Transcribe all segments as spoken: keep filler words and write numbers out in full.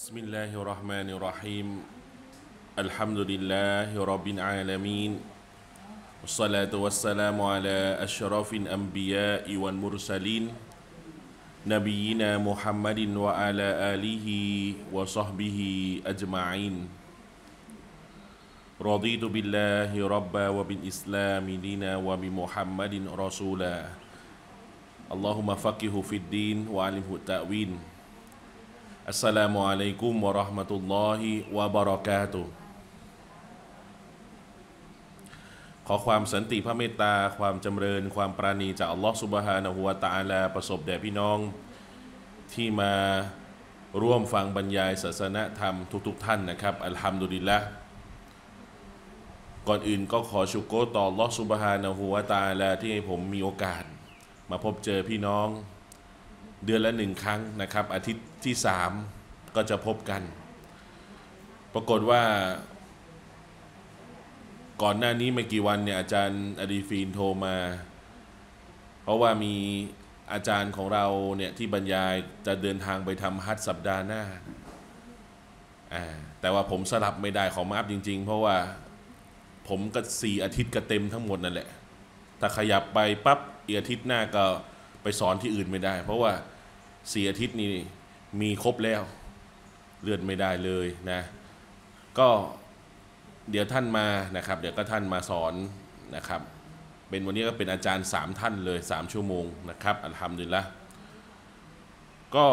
بسم الله الرحمن الرحيم الحمد لله رب العالمين والصلاة والسلام على أشرف الأنبياء والمرسلين نبينا محمد وعلى آله وصحبه أجمعين رضيت بالله ربا وبالإسلام دينا وبمحمد رسولا اللهم فقهه في الدين وعلمه التأويل السلام عليكم ورحمة الله وبركاته ขอความสันติพระเมตตาความจำเริญความปราณีจากอัลลอฮฺซุบฮานะฮูวะตะอาลาประสบแด่พี่น้องที่มาร่วมฟังบรรยายศาสนธรรมทุกๆท่านนะครับอัลฮัมดุลิลละห์ก่อนอื่นก็ขอชุกโกรต่ออัลลอฮฺซุบฮานะฮูวะตะอาลาที่ให้ผมมีโอกาสมาพบเจอพี่น้องเดือนละหนึ่งครั้งนะครับอาทิตย์ที่สามก็จะพบกันปรากฏว่าก่อนหน้านี้ไม่กี่วันเนี่ยอาจารย์อารีฟีนโทรมาเพราะว่ามีอาจารย์ของเราเนี่ยที่บรรยายจะเดินทางไปทำฮัจญ์สัปดาห์หน้าแต่ว่าผมสลับไม่ได้ขอมาอัพจริงๆเพราะว่าผมก็สี่อาทิตย์ก็เต็มทั้งหมดนั่นแหละถ้าขยับไปปั๊บอีกอาทิตย์หน้าก็ไปสอนที่อื่นไม่ได้เพราะว่าสี่อาทิตย์นี้มีครบแล้วเลื่อนไม่ได้เลยนะก็เดี๋ยวท่านมานะครับเดี๋ยวก็ท่านมาสอนนะครับเป็นวันนี้ก็เป็นอาจารย์สามท่านเลยสามชั่วโมงนะครับอัลฮัมดุลิลละห์ก็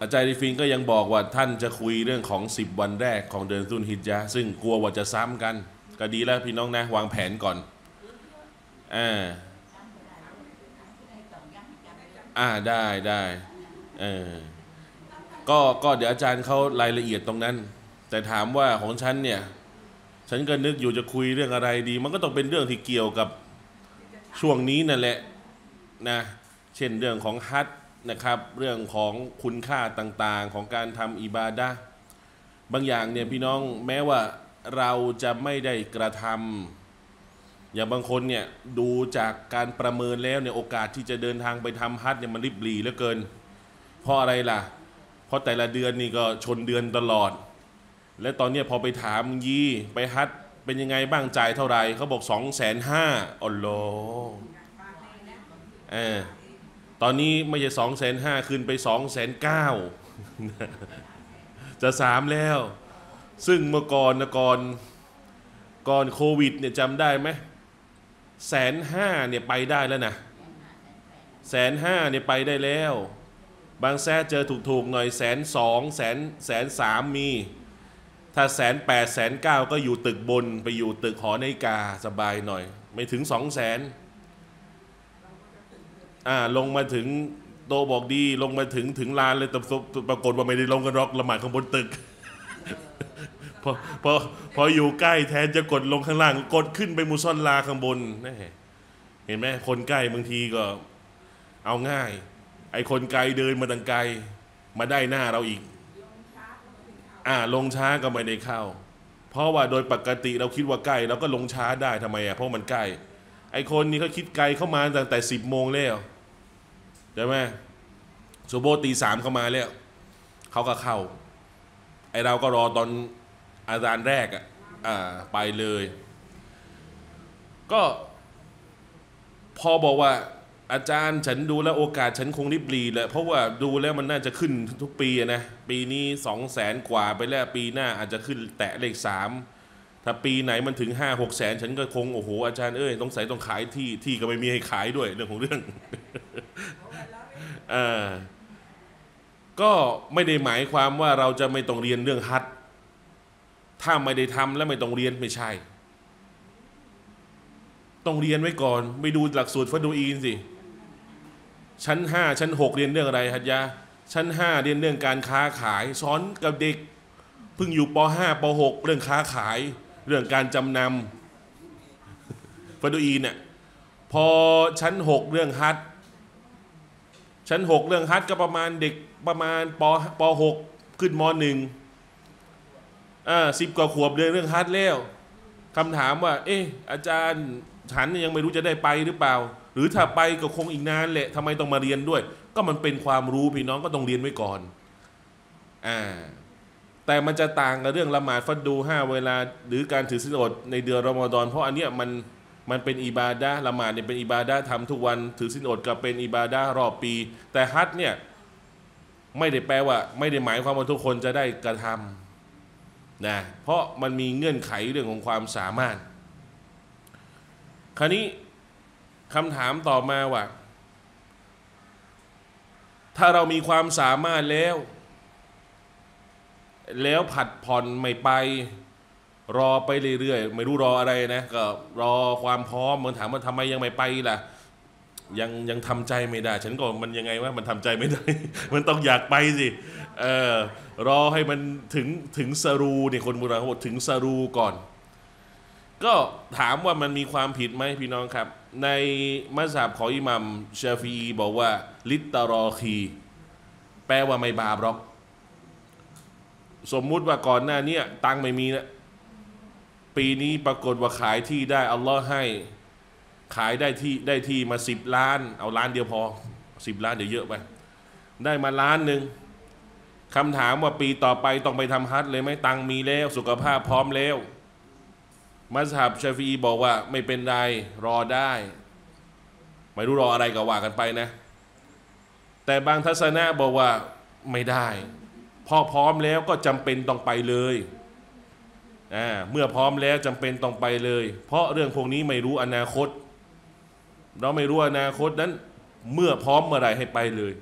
อาจารย์ดิฟินก็ยังบอกว่าท่านจะคุยเรื่องของสิบวันแรกของเดือนซุลฮิจญะห์ซึ่งกลัวว่าจะซ้ำกันก็ดีแล้วพี่น้องนะวางแผนก่อนอ่าอ่าได้ได้เออก็ก็เดี๋ยวอาจารย์เขารายละเอียดตรงนั้นแต่ถามว่าของฉันเนี่ยฉันก็นึกอยู่จะคุยเรื่องอะไรดีมันก็ต้องเป็นเรื่องที่เกี่ยวกับช่วงนี้นั่นแหละนะเช่นเรื่องของฮัจญ์นะครับเรื่องของคุณค่าต่างๆของการทำอิบาดะห์บางอย่างเนี่ยพี่น้องแม้ว่าเราจะไม่ได้กระทำอย่างบางคนเนี่ยดูจากการประเมินแล้วเนี่ยโอกาสที่จะเดินทางไปทำฮัจญ์เนี่ยมันริบหรี่เหลือเกินเพราะอะไรล่ะเพราะแต่ละเดือนนี่ก็ชนเดือนตลอดและตอนนี้พอไปถามยี่ไปฮัจญ์เป็นยังไงบ้างจ่ายเท่าไหร่เขาบอกสองแสนห้าอ๋อโลเออตอนนี้ไม่ใช่สองแสนห้าขึ้นไปสองแสนเก้าจะสามแล้วซึ่งเมื่อก่อนนะก่อนก่อนโควิดเนี่ยจำได้ไหมแสนห้าเนี่ยไปได้แล้วนะแสนห้าเนี่ยไปได้แล้วบางแซ่เจอถูกๆหน่อยแสนสองแสนแสนสามมีถ้าแสนแปดแสนเก้าก็อยู่ตึกบนไปอยู่ตึกหอนาฬิกาสบายหน่อยไม่ถึงสองแสนอ่าลงมาถึงโตบอกดีลงมาถึงถึงลานเลยแต่ปรากฏว่าไม่ได้ลงกันรอกละหมาดข้างบนตึกพอพอพออยู่ใกล้แทนจะกดลงข้างล่างกดขึ้นไปมุซอลลาข้างบนนี่เห็นไหมคนใกล้บางทีก็เอาง่ายไอคนไกลเดินมาดังไกลมาได้หน้าเราอีกอ่าลงช้าก็ไม่ได้เข้าเพราะว่าโดยปกติเราคิดว่าใกล้เราก็ลงช้าได้ทำไมอ่ะเพราะมันใกล้ไอคนนี้เขาคิดไกลเข้ามาตั้งแต่สิบโมงแล้วใช่ไหมสุโบตีสามเข้ามาแล้วเขาก็เข้าไอเราก็รอตอนอาจารย์แรกอ่ะอ่าไปเลยก็พอบอกว่าอาจารย์ฉันดูแลโอกาสฉันคงริบหรี่แหละเพราะว่าดูแล้วมันน่าจะขึ้นทุกปีนะปีนี้สองแสนกว่าไปแล้วปีหน้าอาจจะขึ้นแตะเลขสามถ้าปีไหนมันถึงห้าหกแสนฉันก็คงโอ้โหอาจารย์เอ้ยต้องใส่ต้องขายที่ที่ก็ไม่มีให้ขายด้วยเรื่องของเรื่องอ่าก็ไม่ได้หมายความว่าเราจะไม่ต้องเรียนเรื่องฮัจญ์ถ้าไม่ได้ทำและไม่ต้องเรียนไม่ใช่ต้องเรียนไว้ก่อนไปดูหลักสูตรฟัดดูอีนสิชั้นห้าชั้นหกเรียนเรื่องอะไรฮัจญะชั้นห้าเรียนเรื่องการค้าขายสอนกับเด็กเพิ่งอยู่ป.ห้า ป.หก เรื่องค้าขายเรื่องการจำนำฟัดดูอีนเนี่ยพอชั้นหกเรื่องฮัจญ์ชั้นหกเรื่องฮัจญ์ก็ประมาณเด็กประมาณปป.หก ขึ้นม.หนึ่งอ่าสิบกว่าขวบเรียนเรื่องฮัจญ์แล้วคำถามว่าเอ๊ะอาจารย์ฉันยังไม่รู้จะได้ไปหรือเปล่าหรือถ้าไปก็คงอีกนานแหละทำไมต้องมาเรียนด้วย ก็มันเป็นความรู้พี่น้องก็ต้องเรียนไว้ก่อนอ่าแต่มันจะต่างกับเรื่องละหมาดฟัดดูห้าเวลาหรือการถือศีลอดในเดือนรอมฎอนเพราะอันเนี้ยมันมันเป็นอิบาดะห์ละหมาดเนี่ยเป็นอิบาดะห์ทำทุกวันถือศีลอดก็เป็นอิบาดะห์รอบปีแต่ฮัจญ์เนี่ยไม่ได้แปลว่าไม่ได้หมายความว่าทุกคนจะได้กระทำนะเพราะมันมีเงื่อนไขเรื่องของความสามารถคราวนี้คำถามต่อมาว่าถ้าเรามีความสามารถแล้วแล้วผัดผ่อนไม่ไปรอไปเรื่อยๆไม่รู้รออะไรนะก็รอความพร้อมมันถามว่าทำไมยังไม่ไปล่ะยังยังทำใจไม่ได้ฉันก็มันยังไงว่ามันทำใจไม่ได้ มันต้องอยากไปสิเออรอให้มันถึงถึงสรูเนี่ยคนโบราณเขาบอกถึงสรูก่อนก็ถามว่ามันมีความผิดไหมพี่น้องครับในมัซฮับของอิหมัมชาฟีอีบอกว่าลิตตารอคีแปลว่าไม่บาปหรอกสมมุติว่าก่อนหน้านี้ตังไม่มีนะปีนี้ปรากฏว่าขายที่ได้อัลลอฮ์ให้ขายได้ที่ได้ที่มาสิบล้านเอาล้านเดียวพอสิบล้านเดี๋ยวเยอะไปได้มาล้านหนึ่งคำถามว่าปีต่อไปต้องไปทำฮัจญ์เลยไหมตังมีแล้วสุขภาพพร้อมแล้วมัซฮับชาฟีอีบอกว่าไม่เป็นไรรอได้ไม่รู้รออะไรก็ว่ากันไปนะแต่บางทัศนะบอกว่าไม่ได้พอพร้อมแล้วก็จำเป็นต้องไปเลยอ่าเมื่อพร้อมแล้วจำเป็นต้องไปเลยเพราะเรื่องพวกนี้ไม่รู้อนาคตเราไม่รู้อนาคตนั้นเมื่อพร้อมเมื่อไหร่ให้ไปเลย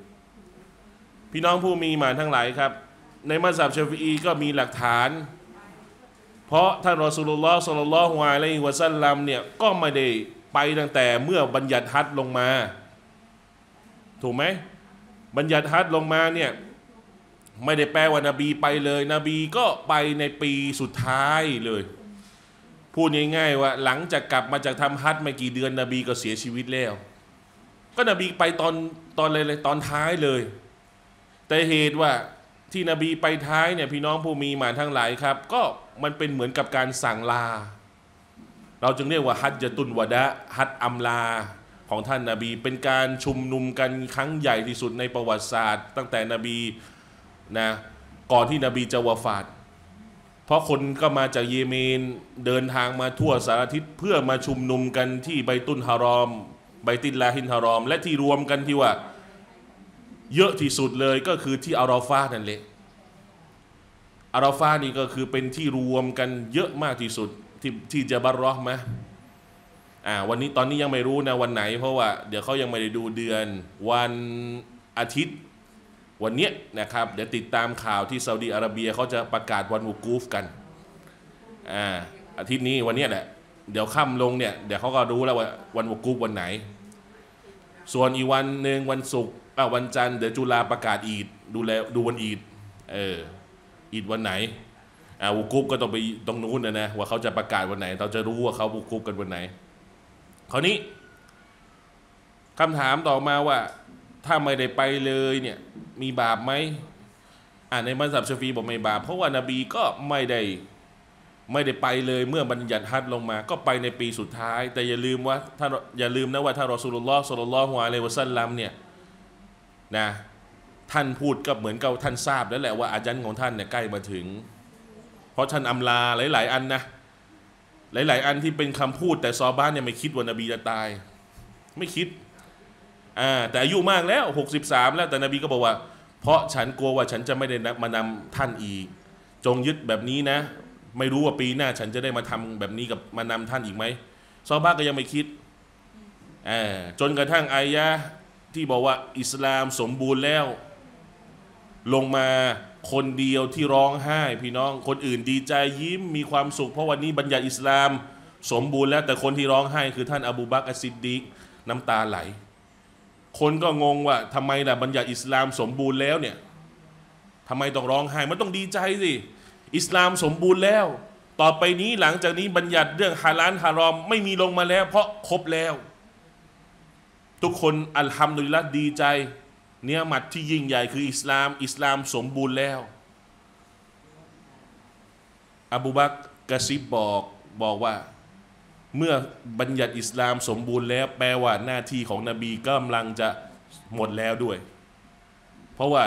พี่น้องผู้มีหมานทั้งหลายครับในมัซฮับชาฟีอีก็มีหลักฐานเพราะท่านรอซูลุลลอฮ์ศ็อลลัลลอฮุอะลัยฮิวะซัลลัมเนี่ยก็ไม่ได้ไปตั้งแต่เมื่อบัญญัติฮัจญ์ลงมาถูกไหมบัญญัติฮัจญ์ลงมาเนี่ยไม่ได้แปลว่านบีไปเลยนบีก็ไปในปีสุดท้ายเลยพูดง่ายๆว่าหลังจากกลับมาจากทำฮัจญ์ไม่กี่เดือนนบีก็เสียชีวิตแล้วก็นบีไปตอนตอนอะไรเลยตอนท้ายเลยแต่เหตุว่าที่นบีไปท้ายเนี่ยพี่น้องผู้มีหมานทั้งหลายครับก็มันเป็นเหมือนกับการสั่งลาเราจึงเรียกว่าฮัจญะตุลวะดะฮัจญ์อัมลาของท่านนบีเป็นการชุมนุมกันครั้งใหญ่ที่สุดในประวัติศาสตร์ตั้งแต่นบีนะก่อนที่นบีจะวะฟาตเพราะคนก็มาจากเยเมนเดินทางมาทั่วสารทิศเพื่อมาชุมนุมกันที่ไบตุลฮารอมไบติลลาฮินฮารอมและที่รวมกันที่ว่าเยอะที่สุดเลยก็คือที่อาราฟานั่นแหละอาราฟานี่ก็คือเป็นที่รวมกันเยอะมากที่สุดที่ที่จะบัลเราะห์มะอ่าวันนี้ตอนนี้ยังไม่รู้นะวันไหนเพราะว่าเดี๋ยวเขายังไม่ได้ดูเดือนวันอาทิตย์วันเนี้ยนะครับเดี๋ยวติดตามข่าวที่ซาอุดีอาระเบียเขาจะประกาศวันวูกูฟกันอ่าอาทิตย์นี้วันเนี้ยแหละเดี๋ยวค่ำลงเนี่ยเดี๋ยวเขาก็รู้แล้วว่าวันวูกูฟวันไหนส่วนอีกวันหนึ่งวันศุกร์อ่าวันจันทร์เดี๋ยวจุฬาประกาศอีดดูแลดูวันอีดเอออีดวันไหนอ่าวูกูฟก็ต้องไปตรงนู้นนะนะว่าเขาจะประกาศวันไหนเราจะรู้ว่าเขาวูกูฟกันวันไหนคราวนี้คำถามต่อมาว่าถ้าไม่ได้ไปเลยเนี่ยมีบาปไหมอ่าในมัซฮับชาฟีอีบอกไม่บาปเพราะว่านบีก็ไม่ได้ไม่ได้ไปเลยเมื่อบัญญัติฮัจญ์ลงมาก็ไปในปีสุดท้ายแต่อย่าลืมว่าถ้าอย่าลืมนะว่าถ้ารอซูลุลลอฮ์ศ็อลลัลลอฮุอะลัยฮิวะซัลลัมเนี่ยนะท่านพูดก็เหมือนกับท่านทราบแล้วแหละว่าอาญัลของท่านเนี่ยใกล้มาถึงเพราะท่านอำลาหลายๆอันนะหลายๆอันที่เป็นคำพูดแต่ซอบ้านเนี่ยไม่คิดว่านบีจะตายไม่คิดอ่าแต่อายุมากแล้วหกสิบสามแล้วแต่นบีก็บอกว่าเพราะฉันกลัวว่าฉันจะไม่ได้มานำท่านอีกจงยึดแบบนี้นะไม่รู้ว่าปีหน้าฉันจะได้มาทำแบบนี้กับมานำท่านอีกไหมซอบ้านก็ยังไม่คิดอ่าจนกระทั่งอายะห์ที่บอกว่าอิสลามสมบูรณ์แล้วลงมาคนเดียวที่ร้องไห้พี่น้องคนอื่นดีใจยิ้มมีความสุขเพราะวันนี้บัญญัติอิสลามสมบูรณ์แล้วแต่คนที่ร้องไห้คือท่านอบูบักร อัส-ซิดดีกน้ำตาไหลคนก็งงว่าทำไมล่ะบัญญัติอิสลามสมบูรณ์แล้วเนี่ยทำไมต้องร้องไห้มันต้องดีใจสิอิสลามสมบูรณ์แล้วต่อไปนี้หลังจากนี้บัญญัติเรื่องฮาลาลฮารอมไม่มีลงมาแล้วเพราะครบแล้วทุกคนอัลฮัมดุลิลละห์ดีใจเนียมัดที่ยิ่งใหญ่คืออิสลามอิสลามสมบูรณ์แล้วอบูบักร กะซิบบอกบอกว่าเมื่อบัญญัติอิสลามสมบูรณ์แล้วแปลว่าหน้าที่ของนบีกำลังจะหมดแล้วด้วย เพราะว่า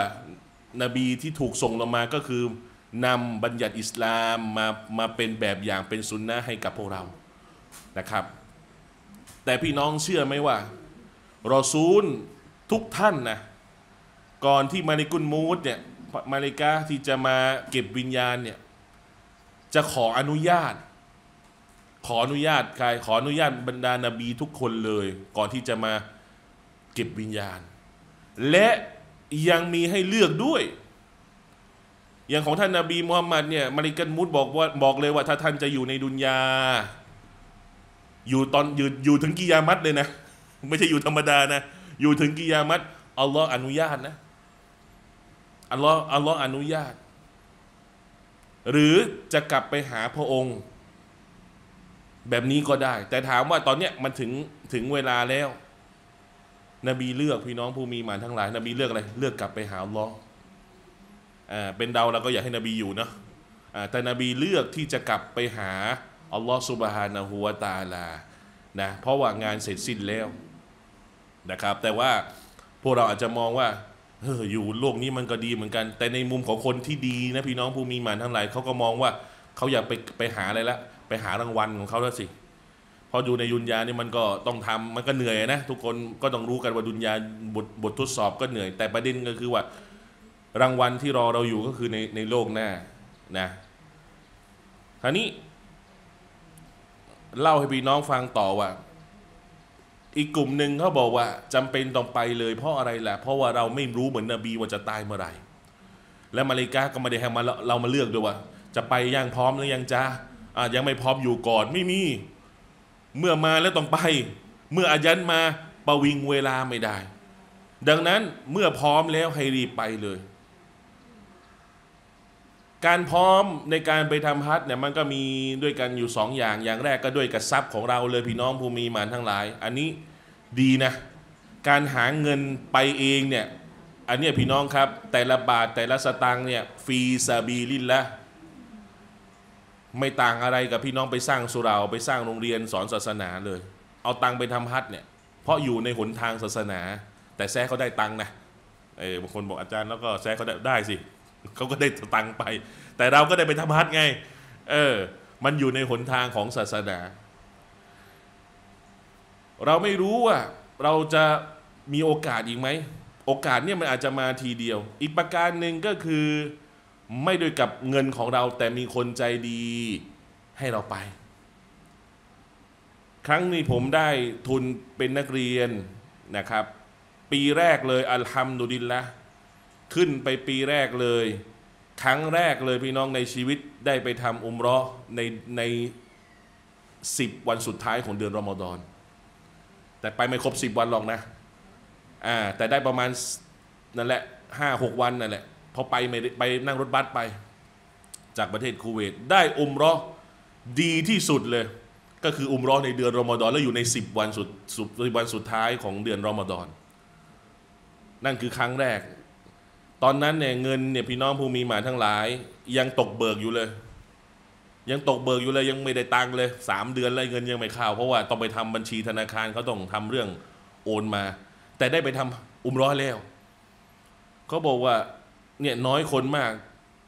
นบีที่ถูกส่งลงมาก็คือนำบัญญัติอิสลามมามาเป็นแบบอย่างเป็นสุนนะให้กับพวกเรานะครับแต่พี่น้องเชื่อไหมว่ารอซูลทุกท่านนะก่อนที่มาลิกุลมูตเนี่ยมาลิกะที่จะมาเก็บวิญญาณเนี่ยจะขออนุญาตขออนุญาตใครขออนุญาตบรรดานบีทุกคนเลยก่อนที่จะมาเก็บวิญญาณและยังมีให้เลือกด้วยอย่างของท่านนบีมุฮัมมัดเนี่ยมาลิกุลมูตบอกว่าบอกเลยว่าถ้าท่านจะอยู่ในดุนยาอยู่ตอนอยู่อยู่ถึงกิยามัตเลยนะไม่ใช่อยู่ธรรมดานะอยู่ถึงกิยามัตอัลลอฮ์อนุญาตนะอัลลอฮ์อัลลอฮ์อนุญาตหรือจะกลับไปหาพระองค์แบบนี้ก็ได้แต่ถามว่าตอนเนี้ยมันถึงถึงเวลาแล้วนบีเลือกพี่น้องผู้มีหมานทั้งหลายนบีเลือกอะไรเลือกกลับไปหาอัลลอฮ์อ่าเป็นเราเราก็อยากให้นบีอยู่นะอ่าแต่นบีเลือกที่จะกลับไปหาอัลลอฮ์ซุบฮานะฮูวะตะอาลานะเพราะว่างานเสร็จสิ้นแล้วนะครับแต่ว่าพวกเราอาจจะมองว่าเอออยู่โลกนี้มันก็ดีเหมือนกันแต่ในมุมของคนที่ดีนะพี่น้องผู้มีหมานทั้งหลายเขาก็มองว่าเขาอยากไปไปหาอะไรละไปหารางวัลของเขาแล้วสิเพราะอยู่ในดุนยานี่มันก็ต้องทำมันก็เหนื่อยนะทุกคนก็ต้องรู้กันว่าดุนยาบทบททดสอบก็เหนื่อยแต่ประเด็นก็คือว่ารางวัลที่รอเราอยู่ก็คือในในโลกหน้านะคราวนี้เล่าให้พี่น้องฟังต่อว่าอีกกลุ่มหนึ่งเขาบอกว่าจำเป็นต้องไปเลยเพราะอะไรล่ะเพราะว่าเราไม่รู้เหมือนนบีว่าจะตายเมื่อไหร่และมาลิกะก็ไม่ได้ให้มาเรามาเลือกด้วยว่าจะไปยังพร้อมหรือยังจ้าอ่ะยังไม่พร้อมอยู่ก่อนไม่มีเมื่อมาแล้วต้องไปเมื่ออายันมาประวิงเวลาไม่ได้ดังนั้นเมื่อพร้อมแล้วให้รีบไปเลยการพร้อมในการไปทำฮัจญ์เนี่ยมันก็มีด้วยกันอยู่สองอย่างอย่างแรกก็ด้วยกับทรัพย์ของเราเลยพี่น้องผู้มีหมานทั้งหลายอันนี้ดีนะการหาเงินไปเองเนี่ยอันนี้พี่น้องครับแต่ละบาทแต่ละสตางค์เนี่ยฟรีซาบีลิลละไม่ต่างอะไรกับพี่น้องไปสร้างสุราไปสร้างโรงเรียนสอนศาสนาเลยเอาตังไปทำฮัจญ์เนี่ยเพราะอยู่ในหนทางศาสนาแต่แซ่เขาได้ตังนะเออบางคนบอกอาจารย์แล้วก็แซ่เขาได้ได้สิเขาก็ได้ตังไปแต่เราก็ได้ไปทำฮัจญ์ไงเออมันอยู่ในหนทางของศาสนาเราไม่รู้ว่าเราจะมีโอกาสอีกไหมโอกาสเนี่ยมันอาจจะมาทีเดียวอีกประการหนึ่งก็คือไม่ด้วยกับเงินของเราแต่มีคนใจดีให้เราไปครั้งนี้ผมได้ทุนเป็นนักเรียนนะครับปีแรกเลยอัลฮัมดุลิลละห์ขึ้นไปปีแรกเลยครั้งแรกเลยพี่น้องในชีวิตได้ไปทำอุมเราะห์ในในสิบวันสุดท้ายของเดือนรอมฎอนแต่ไปไม่ครบสิบวันหรอกนะอ่าแต่ได้ประมาณนั่นแหละห้าหกวันนั่นแหละพอไปไม่ไปนั่งรถบัสไปจากประเทศคูเวตได้อุมเราะห์ดีที่สุดเลยก็คืออุมเราะห์ในเดือนรอมฎอนแล้วอยู่ในสิบวันสุดสิบวันสุดท้ายของเดือนรอมฎอนนั่นคือครั้งแรกตอนนั้นเนี่ยเงินเนี่ยพี่น้องผู้มีหมานทั้งหลายยังตกเบิกอยู่เลยยังตกเบิกอยู่เลยยังไม่ได้ตังค์เลยสามเดือนเลยเงินยังไม่เข้าเพราะว่าต้องไปทำบัญชีธนาคารเขาต้องทำเรื่องโอนมาแต่ได้ไปทำอุมเราะห์แล้วเขาบอกว่าเนี่ยน้อยคนมาก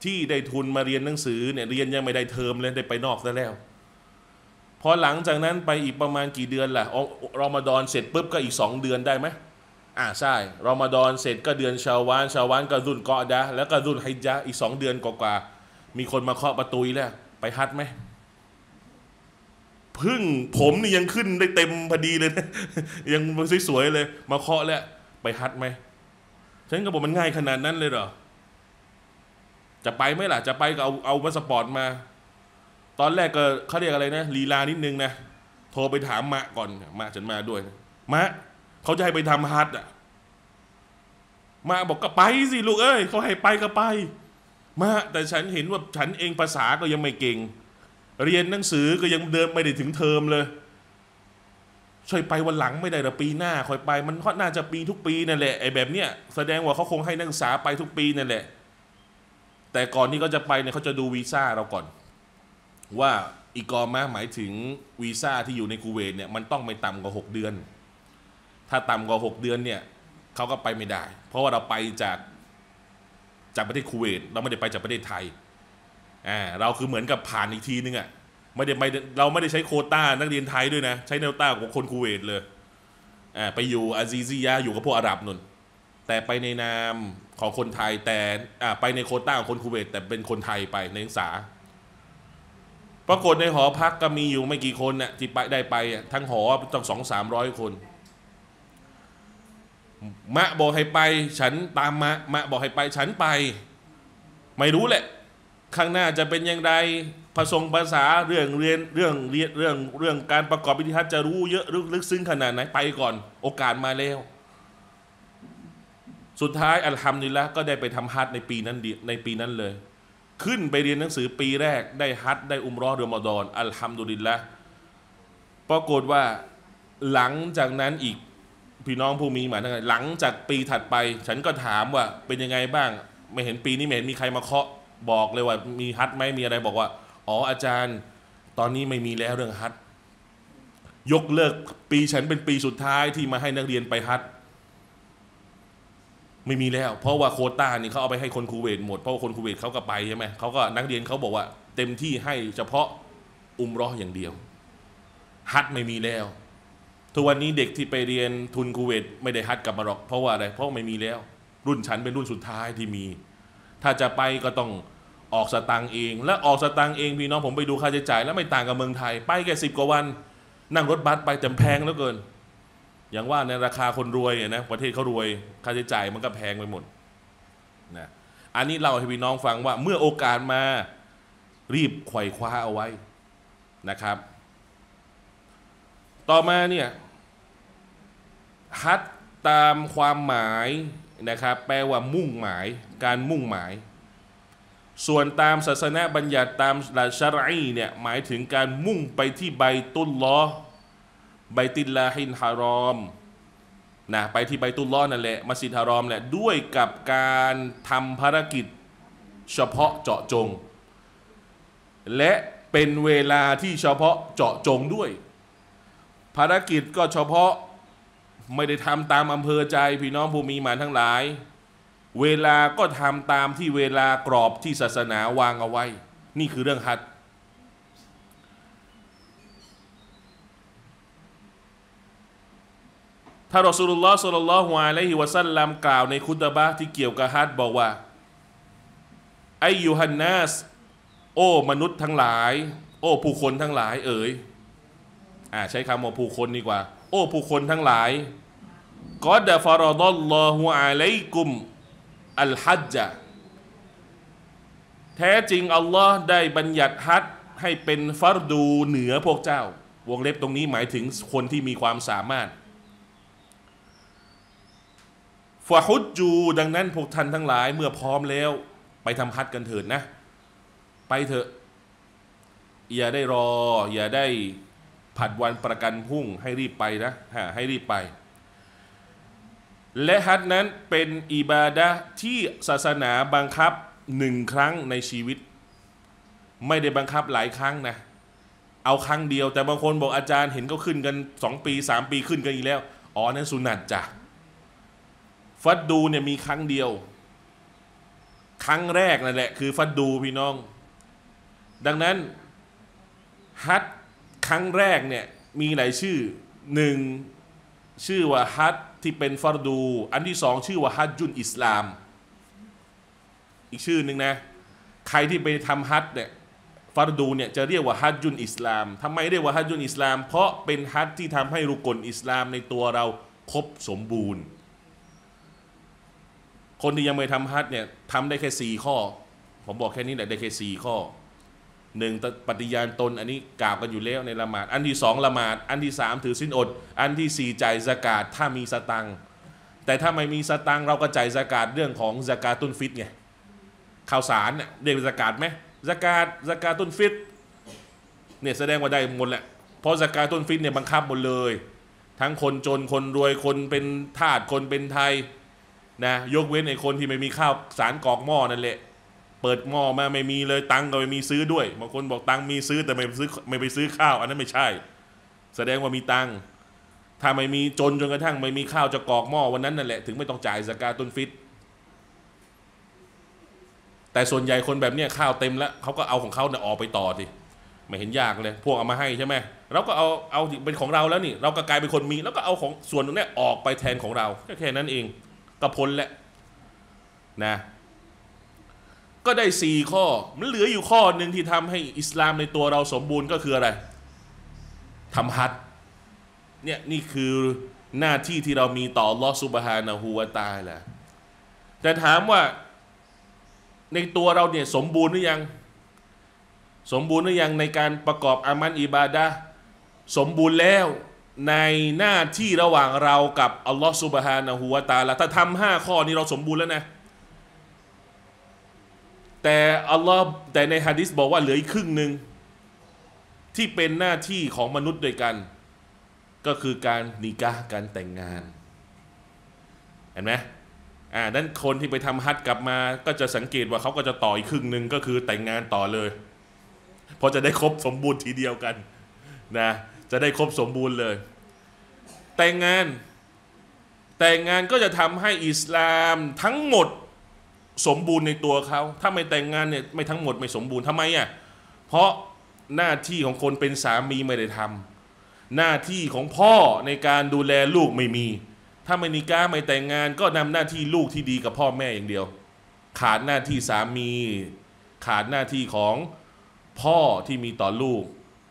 ที่ได้ทุนมาเรียนหนังสือเนี่ยเรียนยังไม่ได้เทอมเลยได้ไปนอกซะแล้วพอหลังจากนั้นไปอีกประมาณกี่เดือนล่ะรอมฎอนเสร็จปุ๊บก็อีกสองเดือนได้ไหมอ่าใช่รอมฎอนเสร็จก็เดือนชาวาลชาวาลก็ซุลกอดะห์แล้วก็ซุลฮิจญะห์อีกสองเดือนกว่าๆมีคนมาเคาะประตูแล้วไปฮัจญ์ไหมพึ่งผมนี่ยังขึ้นได้เต็มพอดีเลยนะยังสวยๆเลยมาเคาะแล้วไปฮัจญ์ไหมฉันก็บอกมันง่ายขนาดนั้นเลยเหรอจะไปไหมล่ะจะไปก็เอาเอาพาสปอร์ตมาตอนแรกก็เขาเรียกอะไรนะลีลานิดนึงนะโทรไปถามมะก่อนมะฉันมาด้วยมะเขาจะให้ไปทำฮัจญ์อ่ะมะบอกก็ไปสิลูกเอ้ยเขาให้ไปก็ไปมะแต่ฉันเห็นว่าฉันเองภาษาก็ยังไม่เก่งเรียนหนังสือก็ยังเดิมไม่ได้ถึงเทอมเลยช่วยไปวันหลังไม่ได้หรอปีหน้าคอยไปมันก็น่าจะปีทุกปีนั่นแหละไอ้แบบเนี้ยแสดงว่าเขาคงให้นักศึกษาไปทุกปีนั่นแหละแต่ก่อนที่เขาจะไปเนี่ยเขาจะดูวีซ่าเราก่อนว่าอีกอมะหมายถึงวีซ่าที่อยู่ในคูเวตเนี่ยมันต้องไม่ต่ำกว่าหกเดือนถ้าต่ำกว่าหกเดือนเนี่ยเขาก็ไปไม่ได้เพราะว่าเราไปจาก จากประเทศคูเวตเราไม่ได้ไปจากประเทศไทยอ่าเราคือเหมือนกับผ่านอีกทีนึงอ่ะไม่ได้ไม่เราไม่ได้ใช้โควต้านักเรียนไทยด้วยนะใช้โควต้าของคนคูเวตเลยอ่าไปอยู่อาซีซียาอยู่กับพวกอาหรับนุ่นแต่ไปในนามของคนไทยแต่อ่าไปในโควต้าของคนคูเวตแต่เป็นคนไทยไปในนักศึกษาปรากฏในหอพักก็มีอยู่ไม่กี่คนน่ะที่ไปได้ไปทั้งหอต้องสองสามร้อยคนมะบอกให้ไปฉันตามมะมะบอกให้ไปฉันไปไม่รู้แหละข้างหน้าจะเป็นอย่างไรผสมภาษาเรื่องเรียนเรื่องเรียนเรื่องเรื่องการประกอบพิธีทัศน์จะรู้เยอะลึกซึ้งขนาดไหนไปก่อนโอกาสมาแล้วสุดท้ายอัลฮัมดุลิลละห์ก็ได้ไปทำฮัจญ์ในปีนั้นในปีนั้นเลยขึ้นไปเรียนหนังสือปีแรกได้ฮัจญ์ได้อุมเราะห์รอมฎอนอัลฮัมดุลิลละห์ปรากฏว่าหลังจากนั้นอีกพี่น้องผู้มีหมายทั้งหลายหลังจากปีถัดไปฉันก็ถามว่าเป็นยังไงบ้างไม่เห็นปีนี้ไม่เห็นมีใครมาเคาะบอกเลยว่ามีฮัจญ์ไหมมีอะไรบอกว่าอ๋ออาจารย์ตอนนี้ไม่มีแล้วเรื่องฮัจญ์ยกเลิกปีฉันเป็นปีสุดท้ายที่มาให้นักเรียนไปฮัจญ์ไม่มีแล้วเพราะว่าโควต้านี่เขาเอาไปให้คนคูเวตหมดเพราะว่าคนคูเวตเขาก็ไปใช่ไหมเขาก็นักเรียนเขาบอกว่าเต็มที่ให้เฉพาะอุมเราะห์อย่างเดียวฮัจญ์ไม่มีแล้วทุกวันนี้เด็กที่ไปเรียนทุนคูเวตไม่ได้ฮัจญ์กลับมาหรอกเพราะว่าอะไรเพราะไม่มีแล้วรุ่นฉันเป็นรุ่นสุดท้ายที่มีถ้าจะไปก็ต้องออกสตางค์เองและออกสตางค์เองพี่น้องผมไปดูค่าใช้จ่ายแล้วไม่ต่างกับเมืองไทยไปแค่สิบกว่าวันนั่งรถบัสไปแต่แพงเหลือเกินอย่างว่าในราคาคนรวยนะประเทศเขารวยค่าใช้จ่ายมันก็แพงไปหมดนะอันนี้เราให้พี่น้องฟังว่าเมื่อโอกาสมารีบไขว่คว้าเอาไว้นะครับต่อมาเนี่ยฮัจญ์ตามความหมายนะครับแปลว่ามุ่งหมายการมุ่งหมายส่วนตามศาสนาบัญญัติตามหลักชะรออีเนี่ยหมายถึงการมุ่งไปที่บัยตุลลอฮ์บัยตุลลาฮิลฮารอมนะไปที่บัยตุลลอฮ์นั่นแหละมัสยิดฮารอมแหละด้วยกับการทำภารกิจเฉพาะเจาะจงและเป็นเวลาที่เฉพาะเจาะจงด้วยภารกิจก็เฉพาะไม่ได้ทำตามอำเภอใจพี่น้องผู้มีหมานทั้งหลายเวลาก็ทำตามที่เวลากรอบที่ศาสนาวางเอาไว้นี่คือเรื่องฮัจญ์ถ้ารอซูลุลลอฮ์ ศ็อลลัลลอฮุอะลัยฮิวะซัลลัมกล่าวในคุตบะห์ที่เกี่ยวกับฮัจญ์บอกว่าอัยยูฮันนัสโอ้มนุษย์ทั้งหลายโอ้ผู้คนทั้งหลายเอ๋ยอ่าใช้คำว่าผู้คนดีกว่าโอ้ผู้คนทั้งหลายกอดฟะรอฎัลลอฮุอะลัยกุมอัลฮัจญะแท้จริงอัลลอฮ์ได้บัญญัติฮัจญ์ให้เป็นฟัรดูเหนือพวกเจ้าวงเล็บตรงนี้หมายถึงคนที่มีความสามารถฟะฮุจญูดังนั้นพวกท่านทั้งหลายเมื่อพร้อมแล้วไปทำฮัจญ์กันเถิดนะไปเถอะอย่าได้รออย่าได้ผัดวันประกันพรุ่งให้รีบไปนะฮะให้รีบไปและฮัจญ์นั้นเป็นอิบาดะห์ที่ศาสนาบังคับหนึ่งครั้งในชีวิตไม่ได้บังคับหลายครั้งนะเอาครั้งเดียวแต่บางคนบอกอาจารย์เห็นก็ขึ้นกันสองปีสามปีขึ้นกันอีกแล้วอ๋อนั่นสุนัตจ้ะฟัดดูเนี่ยมีครั้งเดียวครั้งแรกนั่นแหละคือฟัดดูพี่น้องดังนั้นฮัจญ์ครั้งแรกเนี่ยมีหลายชื่อหนึ่งชื่อว่าฮัจญ์ที่เป็นฟัรดูอันที่สองชื่อว่าฮัจญ์ยุนอิสลามอีกชื่อหนึ่งนะใครที่ไปทำฮัจญ์เนี่ยฟัรดูเนี่ยจะเรียกว่าฮัจญ์ยุนอิสลามทำไมเรียกว่าฮัจญ์ยุนอิสลามเพราะเป็นฮัจญ์ที่ทำให้รุกลอิสลามในตัวเราครบสมบูรณ์คนที่ยังไม่ทำฮัจญ์เนี่ยทำได้แค่สี่ข้อผมบอกแค่นี้แหละได้แค่สี่ข้อหนึ่งปฏิญาณตนอันนี้กล่าวกันอยู่แล้วในละหมาดอันที่สองละหมาดอันที่สามถือศีลอดอันที่สี่จ่ายซะกาตถ้ามีสตังค์แต่ถ้าไม่มีสตังค์เราก็จ่ายซะกาตเรื่องของซะกาตุลฟิตรไงข้าวสารเนี่ยเรียกเป็นซะกาตไหมซะกาตซะกาตุลฟิตรเนี่ยแสดงว่าได้หมดแหละเพราะซะกาตุลฟิตรเนี่ยบังคับหมดเลยทั้งคนจนคนรวยคนเป็นทาสคนเป็นไทยนะยกเว้นไอ้คนที่ไม่มีข้าวสารกอกหม้อนั่นแหละเปิดหม้อมาไม่มีเลยตังก็ไม่มีซื้อด้วยบางคนบอกตังมีซื้อแต่ไม่ซื้อไม่ไปซื้อข้าวอันนั้นไม่ใช่แสดงว่ามีตังถ้าไม่มีจนจนกระทั่งไม่มีข้าวจะกอกหม้อวันนั้นนั่นแหละถึงไม่ต้องจ่ายซะกาตุลฟิตร แต่ส่วนใหญ่คนแบบเนี้ยข้าวเต็มแล้วเขาก็เอาของเขาเนี่ยออกไปต่อสิไม่เห็นยากเลยพวกเอามาให้ใช่ไหมเราก็เอาเอาเป็นของเราแล้วนี่เราก็กลายเป็นคนมีแล้วก็เอาของส่วนตรงนี้ออกไปแทนของเราแค่นั้นเองก็พ้นแล้วนะก็ได้สี่ข้อมันเหลืออยู่ข้อหนึ่งที่ทำให้อิสลามในตัวเราสมบูรณ์ก็คืออะไรทำฮัจญ์เนี่ยนี่คือหน้าที่ที่เรามีต่ออัลเลาะห์ซุบฮานะฮูวะตะอาลาแต่ถามว่าในตัวเราเนี่ยสมบูรณ์หรือยังสมบูรณ์หรือยังในการประกอบอามัลอิบาดะห์สมบูรณ์แล้วในหน้าที่ระหว่างเรากับอัลเลาะห์ซุบฮานะฮูวะตะอาลาถ้าทำห้าข้อนี้เราสมบูรณ์แล้วนะแต่อัลลอฮ์แต่ในหะดีษบอกว่าเหลืออีกครึ่งหนึ่งที่เป็นหน้าที่ของมนุษย์ด้วยกันก็คือการนิกะห์การแต่งงานเห็นไหมอ่านั้นคนที่ไปทำฮัจญ์กลับมาก็จะสังเกตว่าเขาก็จะต่ออีกครึ่งหนึ่งก็คือแต่งงานต่อเลยเพราะจะได้ครบสมบูรณ์ทีเดียวกันนะจะได้ครบสมบูรณ์เลยแต่งงานแต่งงานก็จะทำให้อิสลามทั้งหมดสมบูรณ์ในตัวเขาถ้าไม่แต่งงานเนี่ยไม่ทั้งหมดไม่สมบูรณ์ทำไมอ่ะเพราะหน้าที่ของคนเป็นสามีไม่ได้ทำหน้าที่ของพ่อในการดูแลลูกไม่มีถ้าไม่นิกะห์ไม่แต่งงานก็นำหน้าที่ลูกที่ดีกับพ่อแม่อย่างเดียวขาดหน้าที่สามีขาดหน้าที่ของพ่อที่มีต่อลูก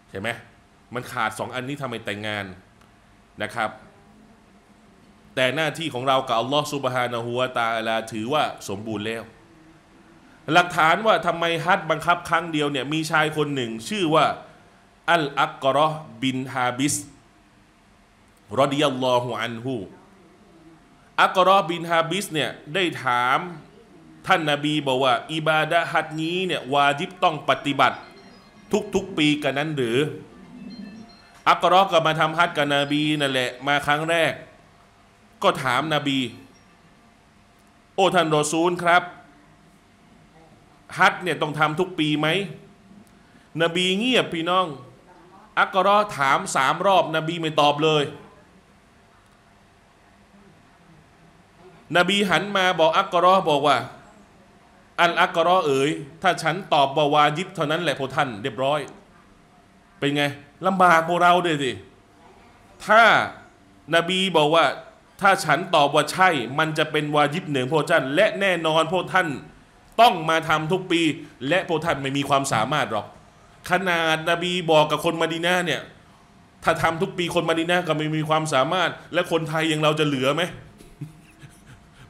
ใช่ไหมมันขาดสองอันนี้ทำไมแต่งงานนะครับแต่หน้าที่ของเรากับอัลลอฮฺซุบฮานะฮูวะตะอาลาถือว่าสมบูรณ์แล้วหลักฐานว่าทำไมฮัจญ์บังคับครั้งเดียวเนี่ยมีชายคนหนึ่งชื่อว่าอัลอักกะรอบินฮาบิสรอฎิยัลลอฮุอันฮุอักกะรอบินฮาบิสเนี่ยได้ถามท่านนบีบอกว่าอิบาดะฮัจญ์นี้เนี่ยวาญิบต้องปฏิบัติทุกๆปีกันนั้นหรืออักกะรอก็มาทำฮัจญ์กับนบีนั่นแหละมาครั้งแรกก็ถามนบีโอ้ท่านรอซูลครับฮัจญ์เนี่ยต้องทำทุกปีไหมนบีเงียบพี่น้องอักกะรอถามสามรอบนบีไม่ตอบเลยนบีหันมาบอกอักกะรอบอกว่าอันอักกะรอเอ๋ยถ้าฉันตอบว่าวาญิบเท่านั้นแหละพวกท่านเรียบร้อยเป็นไงลำบากพวกเราด้วยสิถ้านบีบอกว่าถ้าฉันตอบว่าใช่มันจะเป็นวาญิบเหนือพวกท่านและแน่นอนพวกท่านต้องมาทำทุกปีและพวกท่านไม่มีความสามารถหรอกขนาดนบีบอกกับคนมะดีนะห์เนี่ยถ้าทำทุกปีคนมะดีนะห์ก็ไม่มีความสามารถและคนไทยอย่างเราจะเหลือไหม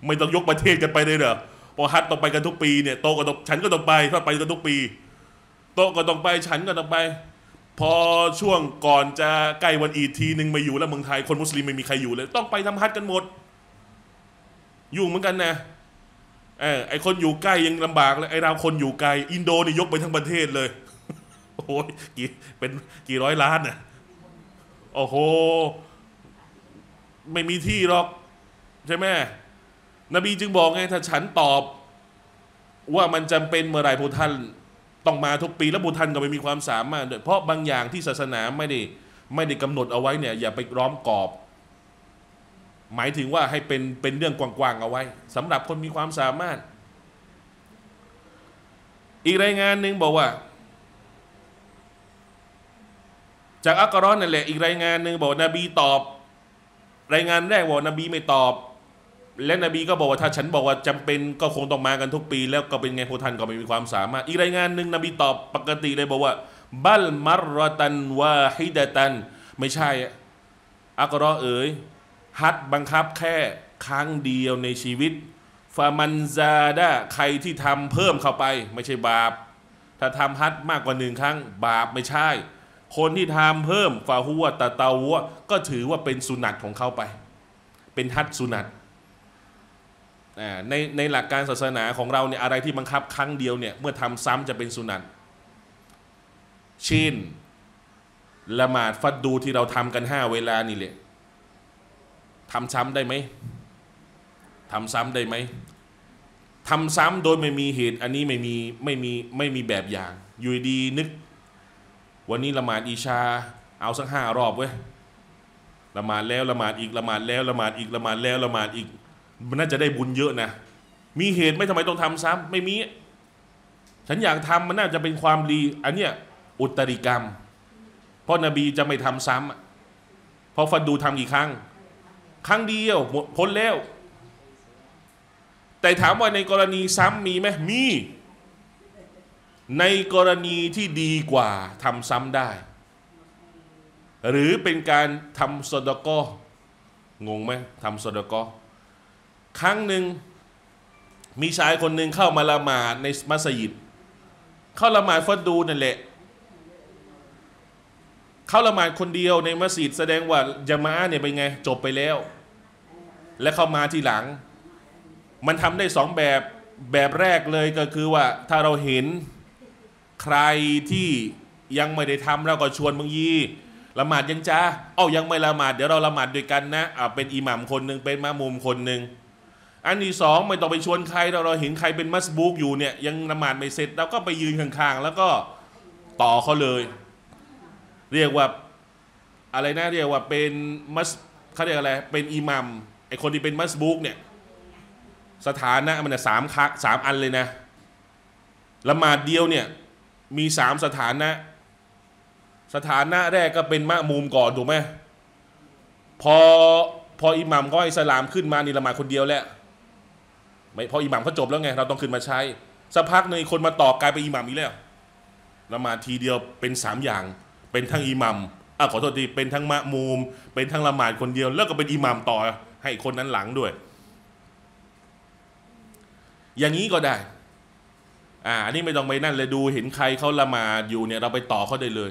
ไม่ต้องยกประเทศกันไปเลยเหรอพอฮัจญ์ต้องไปกันทุกปีเนี่ยโตก็ต้องฉันก็ต้องไปถ้าไปกันทุกปีโตก็ต้องไปฉันก็ต้องไปพอช่วงก่อนจะใกล้วันอีดทีหนึ่งไม่อยู่แล้วเมืองไทยคนมุสลิมไม่มีใครอยู่เลยต้องไปทำฮัจญ์กันหมดอยู่เหมือนกันนะเออไอคนอยู่ใกล้ยังลำบากเลยไอเราคนอยู่ไกลอินโดนี่ยกไปทั้งประเทศเลยโอ้โหกี่เป็นกี่ร้อยล้านน่ะโอ้โหไม่มีที่หรอกใช่ไหมนบีจึงบอกไงถ้าฉันตอบว่ามันจำเป็นเมื่อไหร่พวกท่านต้องมาทุกปีแล้วพวกท่านก็ไม่มีความสามารถด้วยเพราะบางอย่างที่ศาสนาไม่ได้ไม่ได้กำหนดเอาไว้เนี่ยอย่าไปร้อมกรอบหมายถึงว่าให้เป็นเป็นเรื่องกว้างๆเอาไว้สำหรับคนมีความสามารถอีกรายงานหนึ่งบอกว่าจากอักกะรอนั่นแหละอีกรายงานหนึ่งบอกนบีตอบรายงานแรกบอกนบีไม่ตอบและนบีก็บอกว่าถ้าฉันบอกว่าจำเป็นก็คงต้องมากันทุกปีแล้วก็เป็นไงพวกท่านก็ไม่มีความสามารถอีกรายงานหนึ่งนบีตอบปกติเลยบอกว่าบัลมัรตันวาฮิดะตันไม่ใช่อักกะรอเอ๋ยฮัจญ์บังคับแค่ครั้งเดียวในชีวิตฟามันซาดะใครที่ทำเพิ่มเข้าไปไม่ใช่บาปถ้าทำฮัจญ์มากกว่าหนึ่งครั้งบาปไม่ใช่คนที่ทำเพิ่มฟาหัวตะเตาหัวก็ถือว่าเป็นสุนัตของเขาไปเป็นฮัจญ์สุนัตในในหลักการศาสนาของเราเนี่ยอะไรที่บังคับครั้งเดียวเนี่ยเมื่อทำซ้ำจะเป็นสุนัตเช่นละหมาดฟัดดูที่เราทำกันห้าเวลานี่แหละทำซ้ำได้ไหมทำซ้ำได้ไหมทำซ้ำโดยไม่มีเหตุอันนี้ไม่มีไม่มีไม่มีแบบอย่างอยู่ดีนึกวันนี้ละหมาดอิชาเอาสักห้ารอบเว้ยละหมาดแล้วละหมาดอีกละหมาดแล้วละหมาดอีกละหมาดแล้วละหมาดอีกมันน่าจะได้บุญเยอะนะมีเหตุไม่ทำไมต้องทำซ้ำไม่มี ฉันอยากทำมันน่าจะเป็นความดีอันเนี้ยอุตริกรรมเพราะนบีจะไม่ทำซ้ำเพราะฟัดดูทำกี่ครั้งครั้งเดียวหมดพ้นแล้วแต่ถามว่าในกรณีซ้ำมีไหมมีในกรณีที่ดีกว่าทำซ้ำได้หรือเป็นการทำซอดาก้องงไหมทำซอดาก้อครั้งหนึ่งมีชายคนหนึ่งเข้ามาละหมาดในมัสยิดเข้าละหมาดฟัดดูนั่นแหละเข้าละหมาดคนเดียวในมัสยิดแสดงว่าจะมาเนี่ยเป็นไงจบไปแล้วและเข้ามาทีหลังมันทำได้สองแบบแบบแรกเลยก็คือว่าถ้าเราเห็นใครที่ยังไม่ได้ทำเราก็ชวนมึงยี่ละหมาดยังจ้าเอ้ายังไม่ละหมาดเดี๋ยวเราละหมาดด้วยกันนะอ่าเป็นอิหม่ามคนหนึ่งเป็นมะมุมคนหนึ่งอันที่สองไม่ต้องไปชวนใครเราเราเห็นใครเป็นมัสบุกอยู่เนี่ยยังละหมาดไม่เสร็จเราก็ไปยืนข้างๆแล้วก็ต่อเขาเลยเรียกว่าอะไรนะเรียกว่าเป็นมัสเขาเรียกอะไรเป็นอิหม่ามไอคนที่เป็นมัสบุกเนี่ยสถานะมันเนี่ยสามคักสามอันเลยนะละหมาดเดียวเนี่ยมีสามสถานะสถานะแรกก็เป็นมะมุมก่อนถูกไหมพอพออิหมัมก็อิสลามขึ้นมานี่ละหมาดคนเดียวแหละไม่พออิหมัมเขาจบแล้วไงเราต้องขึ้นมาใช้สักพักหนึ่งคนมาต่อกลายเป็นอิหมัมอีกแล้วละหมาดทีเดียวเป็นสามอย่างเป็นทั้งอิหมัมอ่ะขอโทษทีเป็นทั้งมะมุมเป็นทั้งละหมาดคนเดียวแล้วก็เป็นอิหมัมต่อให้คนนั้นหลังด้วยอย่างนี้ก็ได้อ่าอันนี้ไม่ต้องไปนั่นเลยดูเห็นใครเขาละหมาดอยู่เนี่ยเราไปต่อเขาได้เลย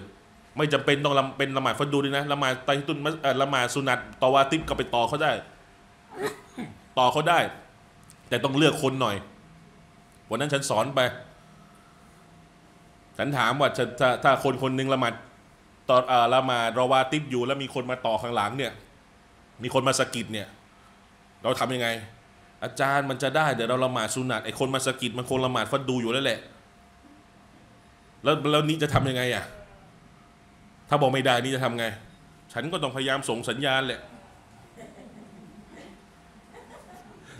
ไม่จำเป็นต้องเป็นละหมาดฟัดดูด้วยนะละหมาดไตรตุนละหมาดสุนัตตาวาติบก็ไปต่อเขาได้ต่อเขาได้แต่ต้องเลือกคนหน่อยวันนั้นฉันสอนไปฉันถามว่าถ้าถ้าคนคนหนึ่งละหมาดต่อละหมาดรอวาติบอยู่แล้วมีคนมาต่อข้างหลังเนี่ยมีคนมาสะกิดเนี่ยเราทำยังไงอาจารย์มันจะได้เดี๋ยวเราละหมาดสุนัตไอคนมาสะกิดมันคนละหมาดฟัดดูอยู่แล้วแหละแล้วแล้วนี้จะทำยังไงอ่ะถ้าบอกไม่ได้นี่จะทำไงฉันก็ต้องพยายามส่งสัญญาณแหละ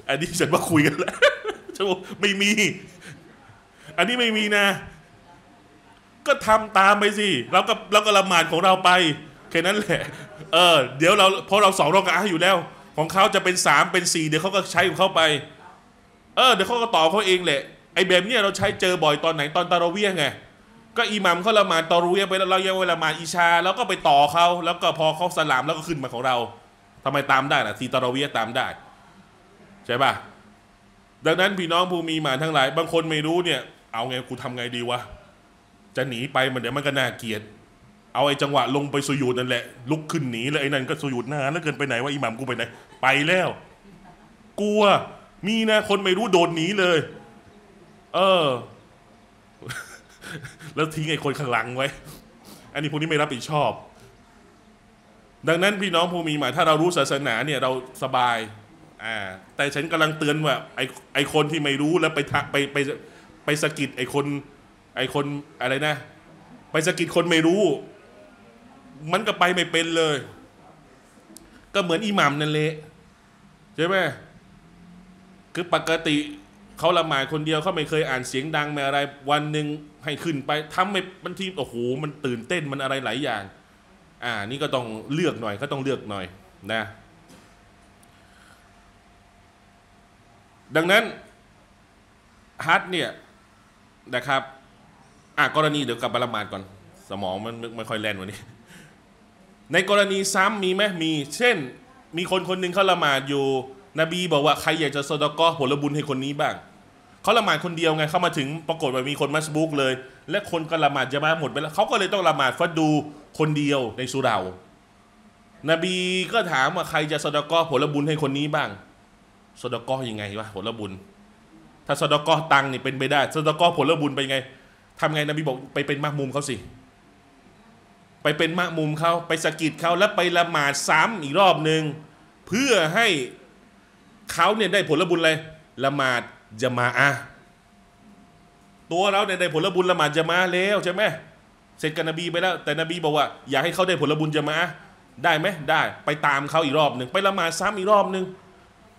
อันนี้ฉันว่าคุยกันแล้วฉันบอกไม่มีอันนี้ไม่มีนะก็ทำตามไปสิเราก็เราก็ละหมาดของเราไปแค่นั้นแหละเออเดี๋ยวเราเพราะเราสองรอกะอยู่แล้วของเขาจะเป็นสามเป็นสี่เดี๋ยวเขาก็ใช้ของเขาไปเออเดี๋ยวเขาก็ต่อเขาเองแหละไอ้แบบเนี้ยเราใช้เจอบ่อยตอนไหนตอนตะเราะเวียห์ไงก็อิหมัมเขาละหมาดตอรูยะไปแล้วเรายังเวลามาอิชาแล้วก็ไปต่อเขาแล้วก็พอเขาสลามแล้วก็ขึ้นมาของเราทำไมตามได้ล่ะทีตอรูยะตามได้ใช่ป่ะดังนั้นพี่น้องผู้มีหมาทั้งหลายบางคนไม่รู้เนี่ยเอาไงกูทำไงดีวะจะหนีไปมันเดี๋ยวมันก็น่าเกลียดเอาไอ้จังหวะลงไปสุญูดนั่นแหละลุกขึ้นหนีแล้วไอ้นั่นก็สุญูดนานแล้วเกินไปไหนว่าอิหมัมกูไปไหนไปแล้วกลัวมีนะคนไม่รู้โดนหนีเลยเออแล้วทิ้งไอ้คนข้างหลังไว้อันนี้พวกนี้ไม่รับผิดชอบดังนั้นพี่น้องผู้มีหมายถ้าเรารู้ศาสนาเนี่ยเราสบายอ่าแต่ฉันกำลังเตือนว่าไอ้ไอ้คนที่ไม่รู้แล้วไปทักไปไปไปสะกิดไอ้คนไอ้คนอะไรนะไปสะกิดคนไม่รู้มันก็ไปไม่เป็นเลยก็เหมือนอิหมัมนั่นแหละใช่ไหมคือปกติเขาละหมาดคนเดียวเขาไม่เคยอ่านเสียงดังไม่อะไรวันหนึ่งให้ขึ้นไปทำไม่บางทีโอ้โหมันตื่นเต้นมันอะไรหลายอย่างอ่านี่ก็ต้องเลือกหน่อยก็ต้องเลือกหน่อยนะดังนั้นฮัจญ์เนี่ยนะครับอ่ะกรณีเดี๋ยวกลับมาละหมาดก่อนสมองมันไม่ค่อยแล่นวันนี้ในกรณีซ้ำมีไหมมีเช่นมีคนคนหนึ่งเขาละหมาดอยู่นบีบอกว่าใครอยากจะซอดาเกาะห์ผลบุญให้คนนี้บ้างเขาละหมาดคนเดียวไงเข้ามาถึงปรากฏว่ามีคนมัสบุกเลยและคนก็ละหมาดจะมาหมดไปแล้วเขาก็เลยต้องละหมาดฟัดดูคนเดียวในสุเราะนบีก็ถามว่าใครจะซอดาเกาะห์ผลบุญให้คนนี้บ้างซอดาเกาะห์ยังไงวะผลบุญถ้าซอดาเกาะห์ตังนี่เป็นไปได้ซอดาเกาะห์ผลบุญไปไงทำไงนบีบอกไปเป็นมะมุมเขาสิไปเป็นมะมุมเขาไปสะกิดเขาแล้วไปละหมาดซ้ำอีกรอบหนึ่งเพื่อให้เขาเนี่ยได้ผลบุญเลยละหมาดญะมาอะห์ตัวเราเนี่ยได้ผลบุญละหมาดญะมาอะห์แล้วใช่ไหมเสร็จกับนบีไปแล้วแต่นบีบอกว่าอยากให้เขาได้ผลบุญญะมาอะห์ได้ไหมได้ไปตามเขาอีกรอบหนึ่งไปละหมาดซ้ำอีกรอบหนึ่ง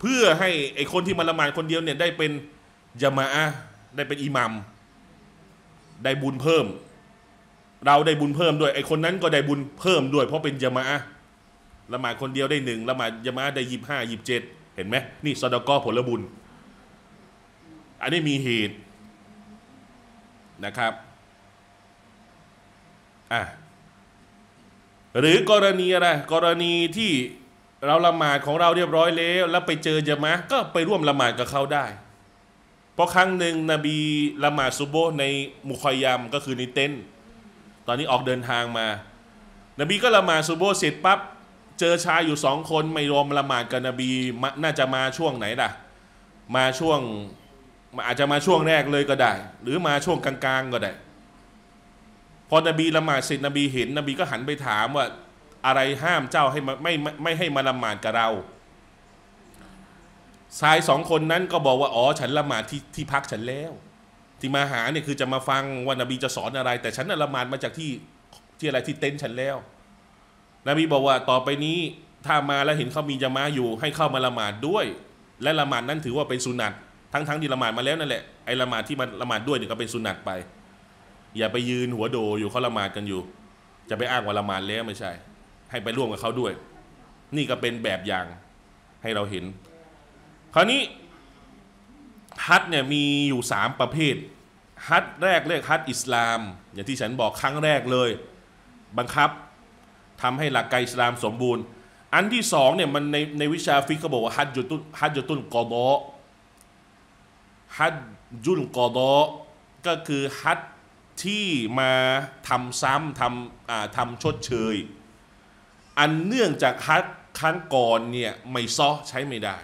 เพื่อให้ไอคนที่มาละหมาดคนเดียวเนี่ยได้เป็นญะมาอะห์ได้เป็นอิหมัม ได้บุญเพิ่มเราได้บุญเพิ่มด้วยไอคนนั้นก็ได้บุญเพิ่มด้วยเพราะเป็นญะมาอะห์ละหมาดคนเดียวได้หนึ่งละหมาดญะมาอะห์ได้ยี่สิบห้ายี่สิบเจ็ดเห็นไหมนี่ซอดาเกาะผลบุญอันนี้มีเหตุนะครับอ่ะหรือกรณีอะไรกรณีที่เราละหมาดของเราเรียบร้อยแล้วแล้วไปเจอญะมาอะห์ก็ไปร่วมละหมาดกับเขาได้เพราะครั้งหนึ่งนบีละหมาดซุบโบในมุคอยยามก็คือในเต็นท์ตอนนี้ออกเดินทางมานบีก็ละหมาดซุบโบเสร็จปั๊บเจอชายอยู่สองคนไม่รวมละหมาดกับนบีน่าจะมาช่วงไหนล่ะมาช่วงอาจจะมาช่วงแรกเลยก็ได้หรือมาช่วงกลางๆก็ได้พอนบีละหมาดเสร็จนบีเห็นนบีก็หันไปถามว่าอะไรห้ามเจ้าให้ไม่ไม่ให้มาละหมาดกับเราชายสองคนนั้นก็บอกว่าอ๋อฉันละหมาดที่ที่พักฉันแล้วที่มาหาเนี่ยคือจะมาฟังว่านบีจะสอนอะไรแต่ฉันละหมาดมาจากที่ที่อะไรที่เต็นท์ฉันแล้วนบีบอกว่าต่อไปนี้ถ้ามาแล้วเห็นเขามีญะมาอะห์อยู่ให้เข้ามาละหมาดด้วยและละหมาดนั้นถือว่าเป็นสุนัตทั้งทั้งที่ละหมาดมาแล้วนั่นแหละไอ้ละหมาดที่มันละหมาดด้วยเนี่ยก็เป็นสุนัตไปอย่าไปยืนหัวโดอยู่เขาละหมาดกันอยู่จะไปอ้างว่าละหมาดแล้วไม่ใช่ให้ไปร่วมกับเขาด้วยนี่ก็เป็นแบบอย่างให้เราเห็นคราวนี้ฮัจญ์เนี่ยมีอยู่สามประเภทฮัจญ์แรกเรียกฮัจญ์อิสลามอย่างที่ฉันบอกครั้งแรกเลยบังคับทำให้หลักการอิสลามสมบูรณ์อันที่สองเนี่ยมันในในวิชาฟิกเขาบอกว่าฮัจญุตุฮัจญุตุลกอฎอฮัจญุลกอฎอก็คือฮัจญ์ที่มาทำซ้ำทำอ่าทำชดเชยอันเนื่องจากฮัจญ์ครั้งก่อนเนี่ยไม่ซอใช้ไม่ได้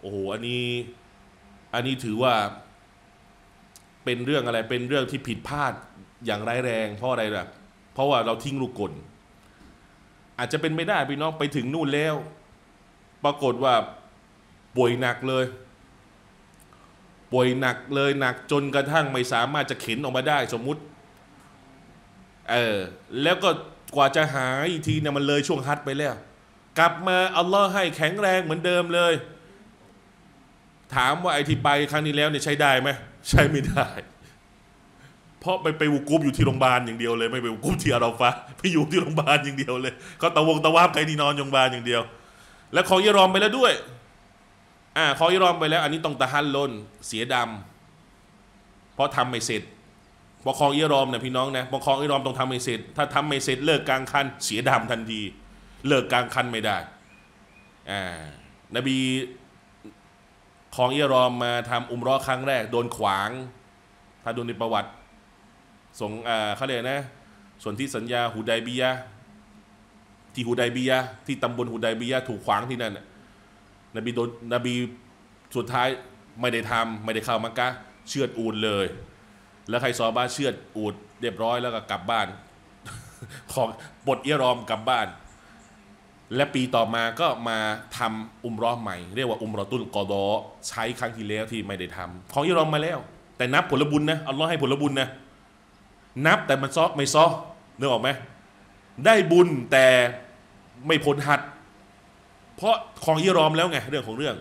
โอ้โหอันนี้อันนี้ถือว่าเป็นเรื่องอะไรเป็นเรื่องที่ผิดพลาดอย่างร้ายแรงเพราะอะไรล่ะเพราะว่าเราทิ้งลูกกลอาจจะเป็นไม่ได้พี่น้องไปถึงนู่นแล้วปรากฏว่าป่วยหนักเลยป่วยหนักเลยหนักจนกระทั่งไม่สามารถจะเข็นออกมาได้สมมุติเออแล้วก็กว่าจะหายอีกทีเนี่ยมันเลยช่วงฮัจญ์ไปแล้วกลับมาอัลลอฮ์ให้แข็งแรงเหมือนเดิมเลยถามว่าไอ้ที่ไปครั้งนี้แล้วเนี่ยใช้ได้ไหมใช้ไม่ได้เพราะไปไปวุกุบอยู่ที่โรงพยาบาลอย่างเดียวเลยไม่ไปวุกุบที่อาราฟะห์ไปอยู่ที่โรงพยาบาลอย่างเดียวเลยก็ตะวงตะวาบใครที่นอนโรงพยาบาลอย่างเดียวและคออิหรอมไปแล้วด้วยอ่าคออิหรอมไปแล้วอันนี้ต้องตะฮัลลนเสียดำเพราะทำไม่เสร็จพอคออิหรอมนะพี่น้องนะพอคออิหรอมต้องทำไม่เสร็จถ้าทำไม่เสร็จเลิกกลางคันเสียดำทันทีเลิกกลางคันไม่ได้อ่านบีของอิหรอมมาทำอุมเราะห์ครั้งแรกโดนขวางถ้าดูในประวัติส่งเขาเลยนะส่วนที่สัญญาหุไดบียะห์ที่หุไดบียะห์ที่ตำบลหุไดบียะห์ถูกขวางที่นั่นนบีโดนนบีสุดท้ายไม่ได้ทำไม่ได้เข้ามักกะห์เชือดอูฐเลยแล้วใครซอฮาบะห์เชือดอูฐเรียบร้อยแล้วก็กลับบ้านของปลดอิหรอมกลับบ้านและปีต่อมาก็มาทำอุมเราะห์ใหม่เรียกว่าอุมเราะห์ตุลกอฎอใช้ครั้งที่แล้วที่ไม่ได้ทำของอิหรอมมาแล้วแต่นับผลบุญนะอัลลอฮ์ให้ผลบุญนะนับแต่มันซ้อไม่ซ้อนึกออกไหมได้บุญแต่ไม่พ้นฮัจญ์เพราะของอิหรอมแล้วไงเรื่องของเรื่อง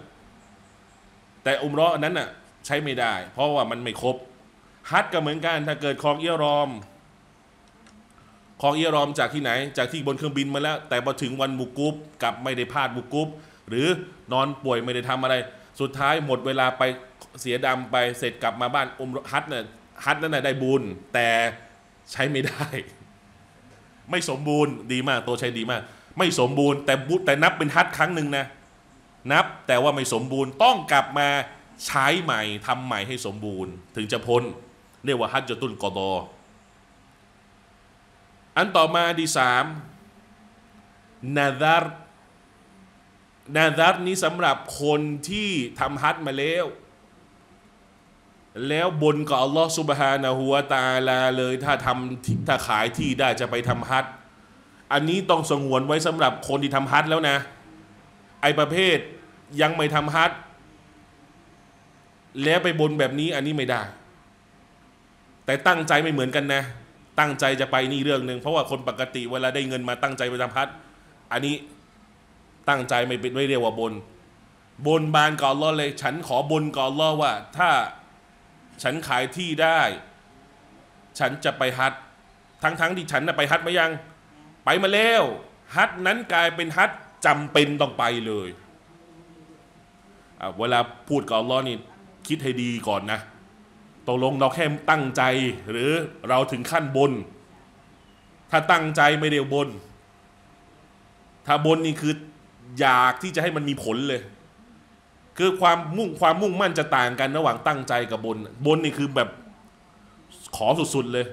แต่อุมเราะห์นั้นน่ะใช้ไม่ได้เพราะว่ามันไม่ครบฮัจญ์ก็เหมือนกันถ้าเกิดของอิหรอมของอิหรอมจากที่ไหนจากที่บนเครื่องบินมาแล้วแต่พอถึงวันวุกุฟกลับไม่ได้พลาดวุกุฟหรือนอนป่วยไม่ได้ทำอะไรสุดท้ายหมดเวลาไปเสียดำไปเสร็จกลับมาบ้านอุมเราะห์ฮัจญ์เนี่ยฮัจญ์นั่นน่ะได้บุญแต่ใช้ไม่ได้ไม่สมบูรณ์ดีมากตัวใช้ดีมากไม่สมบูรณ์แต่บุแต่นับเป็นฮัจญ์ครั้งหนึ่งนะนับแต่ว่าไม่สมบูรณ์ต้องกลับมาใช้ใหม่ทำใหม่ให้สมบูรณ์ถึงจะพ้นเรียกว่าฮัจญุตุลกอฎออันต่อมาที่สามนาซาร์นาซาร์นี้สำหรับคนที่ทำฮัจญ์มาแล้วแล้วบนกับอัลลอฮฺซุบฮานะฮูวะตะอาลาเลยถ้าทำถ้าขายที่ได้จะไปทำฮัจญ์อันนี้ต้องสงวนไว้สำหรับคนที่ทำฮัจญ์แล้วนะไอประเภทยังไม่ทำฮัจญ์แล้วไปบนแบบนี้อันนี้ไม่ได้แต่ตั้งใจไม่เหมือนกันนะตั้งใจจะไปนี่เรื่องหนึ่งเพราะว่าคนปกติเวลาได้เงินมาตั้งใจไปทำฮัจญ์อันนี้ตั้งใจไม่เป็นไม่เรียกว่าบนบนบานกับอัลลอฮ์เลยฉันขอบนกับอัลลอฮ์ว่าถ้าฉันขายที่ได้ ฉันจะไปฮัจญ์ทั้งๆที่ฉันน่ะไปฮัจญ์มายังไปมาแล้วฮัจญ์นั้นกลายเป็นฮัจญ์จำเป็นต้องไปเลยเวลาพูดกับอัลลอฮ์นี่คิดให้ดีก่อนนะตกลงเราแค่ตั้งใจหรือเราถึงขั้นบนถ้าตั้งใจไม่เดียวบนถ้าบนนี่คืออยากที่จะให้มันมีผลเลยคือความมุ่งความมุ่งมั่นจะต่างกันระหว่างตั้งใจกับบนบนนี่คือแบบขอสุดๆเลย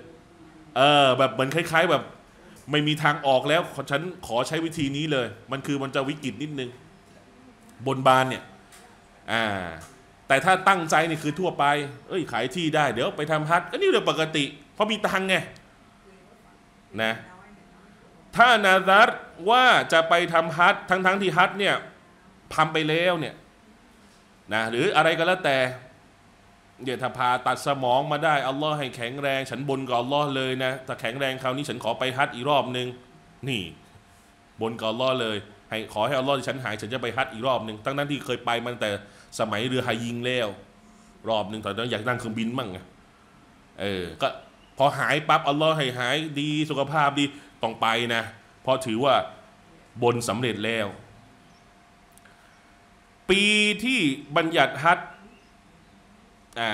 เออแบบเหมือนคล้ายๆแบบไม่มีทางออกแล้วฉันขอใช้วิธีนี้เลยมันคือมันจะวิกฤตนิดนึงบนบานเนี่ยอ่าแต่ถ้าตั้งใจนี่คือทั่วไปเอ้ยขายที่ได้เดี๋ยวไปทำฮัจญ์ก็นี่เรื่องปกติเพราะมีตังไงนะถ้านาซัรว่าจะไปทำฮัจญ์ทั้งๆที่ฮัจญ์เนี่ยทำไปแล้วเนี่ยนะหรืออะไรก็แล้วแต่เดี๋ยวถ้าพาตัดสมองมาได้อัลลอฮ์ให้แข็งแรงฉันบนกับอัลลอฮ์เลยนะถ้าแข็งแรงคราวนี้ฉันขอไปฮัจญ์อีกรอบนึงนี่บนกับอัลลอฮ์เลยให้ขอให้อัลลอฮ์ฉันหายฉันจะไปฮัจญ์อีกรอบนึงทั้งนั้นที่เคยไปมันแต่สมัยเรือหายิงแล้วรอบหนึ่งตอนนั้นอยากนั่งเครื่องบินมั่งไงเออก็พอหายปั๊บอัลลอฮ์ให้หายดีสุขภาพดีต้องไปนะเพราะถือว่าบนสำเร็จแล้วปีที่บัญญัติฮัจญ์อ่า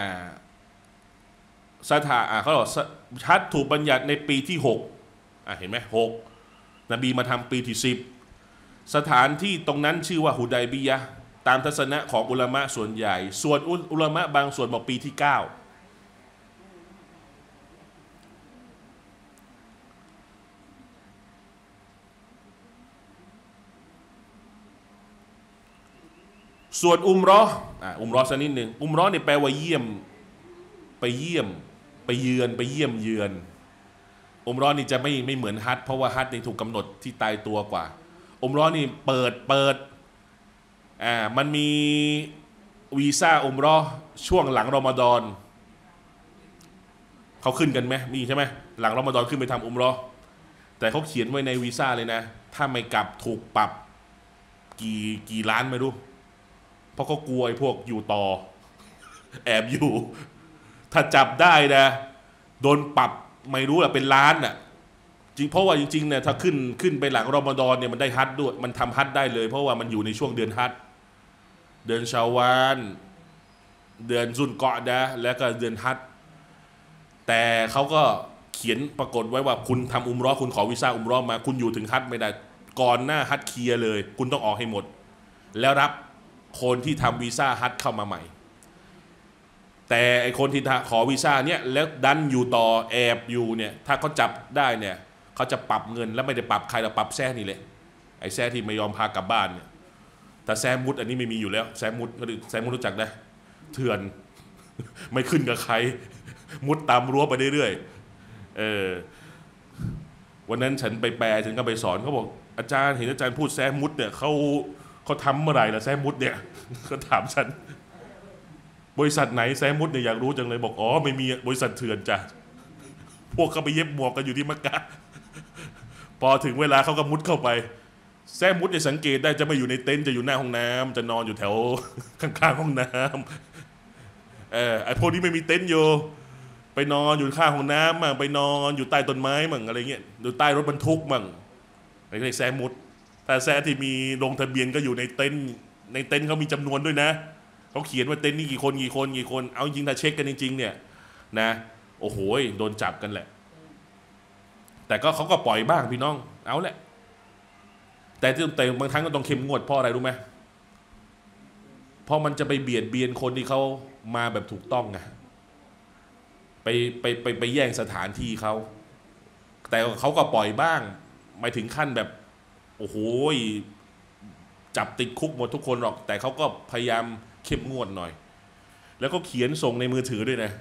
สถาอ่าเขาบอกฮัจญ์ถูกบัญญัติในปีที่หกอ่าเห็นไหมหกนบีมาทำปีที่สิบสถานที่ตรงนั้นชื่อว่าฮุดัยบียะห์ตามทัศนะของอุลามะส่วนใหญ่ส่วนอุลามะบางส่วนบอกปีที่เก้าส่วนอุมเราะห์อ่ะอุมเราะห์สักนิดหนึ่งอุมเราะห์เนี่ยแปลว่าเยี่ยมไปเยี่ยมไปเยือนไปเยี่ยมเยือนอุมเราะห์นี่จะไม่ไม่เหมือนฮัจญ์เพราะว่าฮัจญ์นี่ถูกกำหนดที่ตายตัวกว่าอุมเราะห์นี่เปิดเปิดอ่ามันมีวีซ่าอุมเราะห์ช่วงหลังรอมฎอนเขาขึ้นกันไหมมีใช่ไหมหลังรอมฎอนขึ้นไปทำอุมเราะห์แต่เขาเขียนไว้ในวีซ่าเลยนะถ้าไม่กลับถูกปรับกี่กี่ล้านไม่รู้เพราะเขากลัวไอ้พวกอยู่ต่อแอบอยู่ถ้าจับได้นะโดนปรับไม่รู้แหละเป็นล้านน่ะจริงเพราะว่าจริงๆเนี่ยถ้าขึ้นขึ้นไปหลังรอมฎอนเนี่ยมันได้ฮัจญ์ด้วยมันทำฮัจญ์ได้เลยเพราะว่ามันอยู่ในช่วงเดือนฮัจญ์เดือนชาวาลเดือนซุลกออดะห์และก็เดือนฮัจญ์แต่เขาก็เขียนปรากฏไว้ว่าคุณทำอุมเราะห์คุณขอวีซ่าอุมเราะห์มาคุณอยู่ถึงฮัจญ์ไม่ได้ก่อนหน้าฮัจญ์เคลียร์เลยคุณต้องออกให้หมดแล้วรับคนที่ทำวีซ่าฮัจญ์เข้ามาใหม่แต่ไอคนที่ขอวีซ่าเนี่ยแล้วดันอยู่ต่อแอบอยู่เนี่ยถ้าเขาจับได้เนี่ยเขาจะปรับเงินแล้วไม่ได้ปรับใครเราปรับแซ่นี่แหละไอแซ่ที่ไม่ยอมพากลับบ้านเนี่ยแต่แซ่มุดอันนี้ไม่มีอยู่แล้วแซ่มุดก็คือแซ่มุดรู้จักได้เถื่อน ไม่ขึ้นกับใครมุดตามรั้วไปเรื่อยๆเออวันนั้นฉันไปแปลฉันก็ไปสอนเขาบอกอาจารย์เห็นอาจารย์พูดแซ่มุดเนี่ยเขาเขาทำเมื่อไหร่ล่ะแซมุดเนี่ยก็ถามฉันบริษัทไหนแซมุดเนี่ยอยากรู้จังเลยบอกอ๋อไม่มีบริษัทเถื่อนจ้ะพวกเขาไปเย็บหมวกกันอยู่ที่มักกะพอถึงเวลาเขาก็มุดเข้าไปแซมุดเนี่ยสังเกตได้จะไม่อยู่ในเต็นท์จะอยู่หน้าห้องน้ำจะนอนอยู่แถวข้างๆห้องน้ำเออไอพวกนี้ไม่มีเต็นท์อยู่ไปนอนอยู่ข้างห้องน้ำมั่งไปนอนอยู่ใต้ต้นไม้มั่งอะไรเงี้ยอยู่ใต้รถบรรทุกมั่งอะไรเรียกแซมุดแต่แซที่มีลงทะเบียนก็อยู่ในเต็นท์ในเต็นท์เขามีจำนวนด้วยนะเขาเขียนว่าเต็นท์นี่กี่คนกี่คนกี่คนเอาจริงถ้าเช็คกันจริงๆเนี่ยนะโอ้โหโดนจับกันแหละแต่ก็เขาก็ปล่อยบ้างพี่น้องเอาแหละแต่แต่บางครั้งก็ต้องเข้มงวดเพราะอะไรรู้ไหมเพราะมันจะไปเบียดเบียนคนที่เขามาแบบถูกต้องไงไปไปไปไปแย่งสถานที่เขาแต่เขาก็ปล่อยบ้างไม่ถึงขั้นแบบโอ้โหจับติดคุกหมดทุกคนหรอกแต่เขาก็พยายามเข้มงวดหน่อยแล้วก็เขียนส่งในมือถือด้วยนะ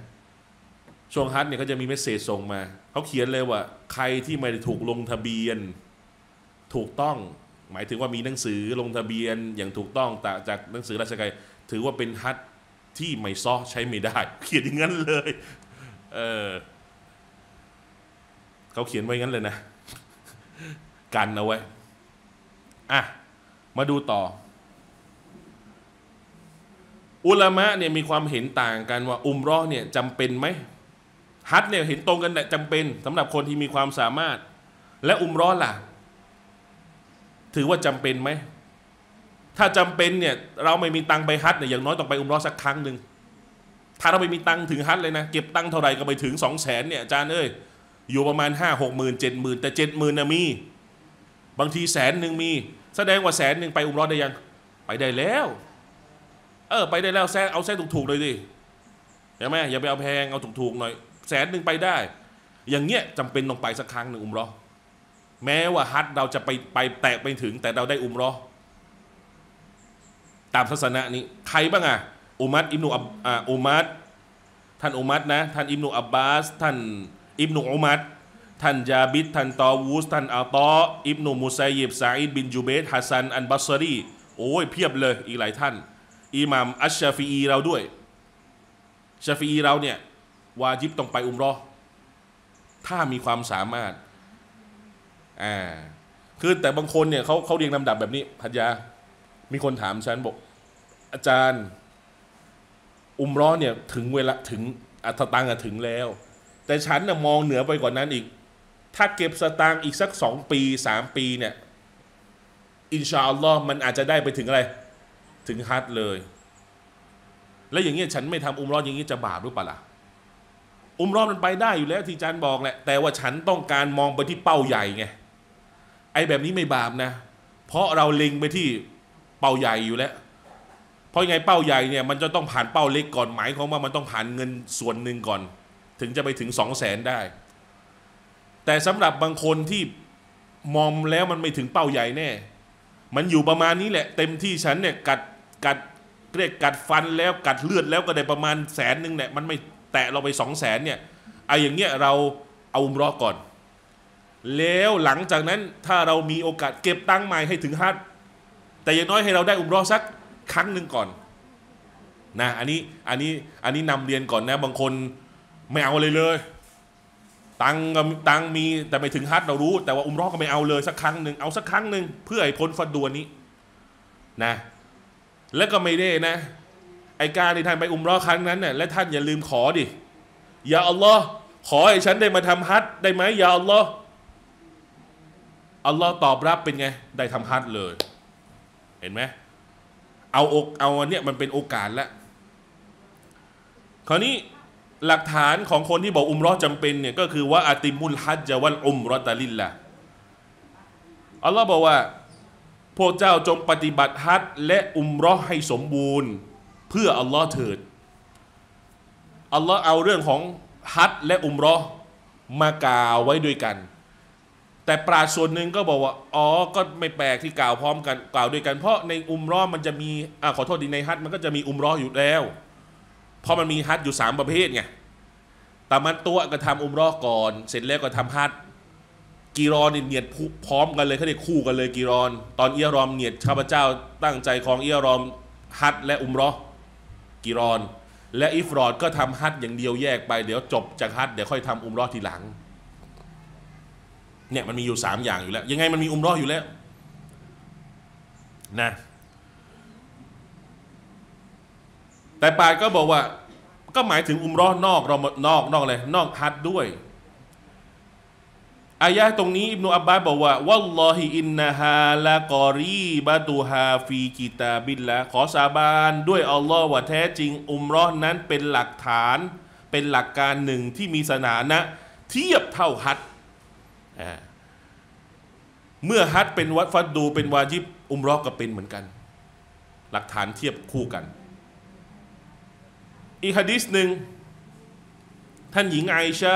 ช่วงฮัจญ์เนี่ยเขาจะมีเมสเซจส่งมาเขาเขียนเลยว่าใครที่ไม่ได้ถูกลงทะเบียนถูกต้องหมายถึงว่ามีหนังสือลงทะเบียนอย่างถูกต้องจากหนังสือราชการถือว่าเป็นฮัจญ์ที่ไม่ซ้อใช้ไม่ได้เขียนอย่างนั้นเลยเออเขาเขียนไว้งั้นเลยนะกันเอาไว้อ่ะมาดูต่ออุลามะเนี่ยมีความเห็นต่างกันว่าอุมเราะห์เนี่ยจำเป็นไหม ฮัจญ์เนี่ยเห็นตรงกันจำเป็นสำหรับคนที่มีความสามารถและอุมเราะห์ล่ะถือว่าจำเป็นไหมถ้าจำเป็นเนี่ยเราไม่มีตังไปฮัจญ์เนี่ยอย่างน้อยต้องไปอุมเราะห์สักครั้งหนึ่งถ้าเราไม่มีตังถึงฮัจญ์เลยนะเก็บตังเท่าไหร่ก็ไม่ถึงสองแสนเนี่ยอาจารย์เอ้ยอยู่ประมาณห้าหกหมื่นเจ็ดหมื่นแต่เจ็ดหมื่นนะมีบางทีแสนหนึ่งมีแสดงว่าแสนหนึ่งไปอุมเราะห์ได้ยังไปได้แล้วเออไปได้แล้วแซะเอาแซะถูกๆเลยดิเห็นไหมอย่าไปเอาแพงเอาถูกๆหน่อยแสนหนึ่งไปได้อย่างเงี้ยจำเป็นต้องไปสักครั้งหนึ่งอุมเราะห์แม้ว่าฮัจญ์เราจะไปไปแตกไปถึงแต่เราได้อุมเราะห์ตามศาสนานี้ใครบ้างอ่ะอุมัรอิบนุอับอ่าอุมัรท่านอุมัรนะท่านอิบนุอับบาสท่านอิบนุอุมัรท่านญาบิดท่านตอวูสท่านอัลตออิบนุมุซัยยิบซาอิดบินจูเบตฮัสซันอันบัสรีโอ้ยเพียบเลยอีกหลายท่านอิหม่ามอัชชาฟีอีเราด้วยชาฟีอีเราเนี่ยวาญิบต้องไปอุมเราะห์ถ้ามีความสามารถอ่าคือแต่บางคนเนี่ยเขาเขาเรียงลำดับแบบนี้พัทยามีคนถามฉันบอกอาจารย์อุมเราะห์เนี่ยถึงเวลาถึงอัตตังถึงแล้วแต่ฉันน่ะมองเหนือไปกว่านั้นอีกถ้าเก็บสตางค์อีกสักสองปีสามปีเนี่ยอินชาอัลลอฮ์มันอาจจะได้ไปถึงอะไรถึงฮัจญ์เลยแล้วอย่างเงี้ยฉันไม่ทำอุมเราะห์อย่างนี้จะบาปหรือเปล่าล่ะอุมเราะห์มันไปได้อยู่แล้วที่อาจารย์บอกแหละแต่ว่าฉันต้องการมองไปที่เป้าใหญ่ไงไอ้แบบนี้ไม่บาปนะเพราะเราเล็งไปที่เป้าใหญ่อยู่แล้วเพราะยังไงเป้าใหญ่เนี่ยมันจะต้องผ่านเป้าเล็กก่อนหมายของว่ามันต้องผ่านเงินส่วนหนึ่งก่อนถึงจะไปถึงสองแสนได้แต่สำหรับบางคนที่มองแล้วมันไม่ถึงเป้าใหญ่แน่มันอยู่ประมาณนี้แหละเต็มที่ฉันเนี่ยกัดกัดเรียกกัดฟันแล้วกัดเลือดแล้วก็ได้ประมาณแสนหนึ่งแหละมันไม่แตะเราไปสองแสนเนี่ยไอ้อย่างเงี้ยเราเอาอุมเราะห์ก่อนแล้วหลังจากนั้นถ้าเรามีโอกาสเก็บตังค์ใหม่ให้ถึงฮัจญ์แต่อย่างน้อยให้เราได้อุมเราะห์สักครั้งหนึ่งก่อนนะอันนี้อันนี้อันนี้นำเรียนก่อนนะบางคนไม่เอาเลยเลยตังก็ตังมีแต่ไม่ถึงฮัจญ์เรารู้แต่ว่าอุมเราะห์ก็ไม่เอาเลยสักครั้งหนึ่งเอาสักครั้งหนึ่งเพื่อให้พ้นฟัดดัวนี้นะแล้วก็ไม่ได้นะไอ้การที่ท่านไปอุมเราะห์ครั้งนั้นเนี่ยและท่านอย่าลืมขอดิอย่าอัลลอฮ์ขอให้ฉันได้มาทำฮัจญ์ได้ไหมอย่าอัลลอฮ์อัลลอฮ์ตอบรับเป็นไงได้ทำฮัจญ์เลยเห็นไหมเอาอกเอาอันเนี้ยมันเป็นโอกาสแล้วคราวนี้หลักฐานของคนที่บอกอุมเราะห์จำเป็นเนี่ยก็คือว่าอาติมุลฮัจญะวัลอุมเราะตะลิลลาห์อัลลอฮ์บอกว่าพวกเจ้าจงปฏิบัติฮัจญ์และอุมเราะห์ให้สมบูรณ์เพื่ออัลลอฮ์เถิดอัลลอฮ์เอาเรื่องของฮัจญ์และอุมเราะห์มากล่าวไว้ด้วยกันแต่ปราชญ์ส่วนหนึ่งก็บอกว่าอ๋อก็ไม่แปลกที่กล่าวพร้อมกันกล่าวด้วยกันเพราะในอุมเราะห์มันจะมีอ่าขอโทษดีในฮัจญ์มันก็จะมีอุมเราะห์อยู่แล้วเพราะมันมีฮัจญ์อยู่สามประเภทไงแต่มันตัวก็ทำอุมเราะห์ก่อนเสร็จแล้วก็ทำฮัจญ์กีรอนเนียดพร้อมกันเลยเขาเรียกคู่กันเลยกีรอนตอนเอียรอมเนียดข้าพเจ้าตั้งใจของเอียรอมฮัจญ์และอุมเราะห์กีรอนและอิฟรอดก็ทำฮัจญ์อย่างเดียวแยกไปเดี๋ยวจบจากฮัจญ์เดี๋ยวค่อยทำอุมเราะห์ทีหลังเนี่ยมันมีอยู่สามอย่างอยู่แล้วยังไงมันมีอุมเราะห์อยู่แล้วนะแต่ปาดก็บอกว่าก็หมายถึงอุมเราะห์นอกเรานอกนอกเลยนอกฮัจญ์ด้วยอายะห์ตรงนี้อิบนุอับบาสบอกว่าวัลลอฮิอินนะฮาละกอรีบะตูฮาฟีกิตาบิลละขอสาบานด้วยอัลลอฮ์ว่าแท้จริงอุมเราะห์นั้นเป็นหลักฐานเป็นหลักการหนึ่งที่มีสถานะเทียบเท่าฮัจญ์เมื่อฮัจญ์เป็นวัดฟัดดูเป็นวาญิบอุมเราะห์ก็เป็นเหมือนกันหลักฐานเทียบคู่กันอีกหะดีษหนึ่งท่านหญิงไอชา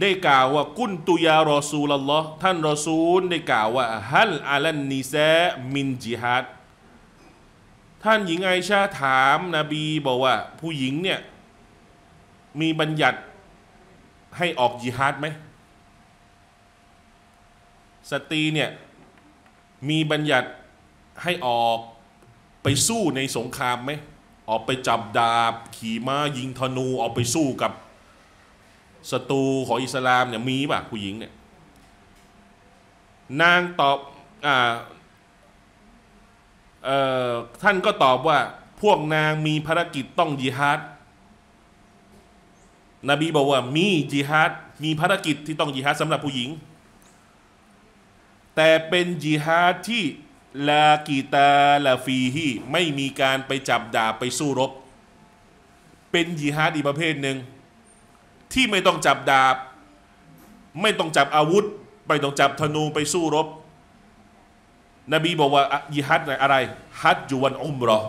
ได้กล่าวว่ากุนตุยารอซูลอัลลอฮ์ท่านรอซูลได้กล่าวว่าฮัลอาลันนิซามินจิฮัดท่านหญิงไอชาถามนบีบอกว่าผู้หญิงเนี่ยมีบัญญัติให้ออกจิฮัดไหมสตรีเนี่ยมีบัญญัติให้ออกไปสู้ในสงครามไหมออกไปจับดาบขี่ม้ายิงธนูออกไปสู้กับศัตรูของอิสลามเนี่ยมีป่ะผู้หญิงเนี่ยนางตอบอ่าเอ่อท่านก็ตอบว่าพวกนางมีภารกิจต้องญิฮาด นบีบอกว่ามีจิฮาดมีภารกิจที่ต้องจิฮาดสำหรับผู้หญิงแต่เป็นจิฮาดที่ลากีตาลาฟีฮีไม่มีการไปจับดาบไปสู้รบเป็นจิฮาดอีกประเภทหนึ่งที่ไม่ต้องจับดาบไม่ต้องจับอาวุธไม่ต้องจับธนูไปสู้รบนบีบอกว่าญิฮัดอะไรฮัจญ์วันอุมเราะห์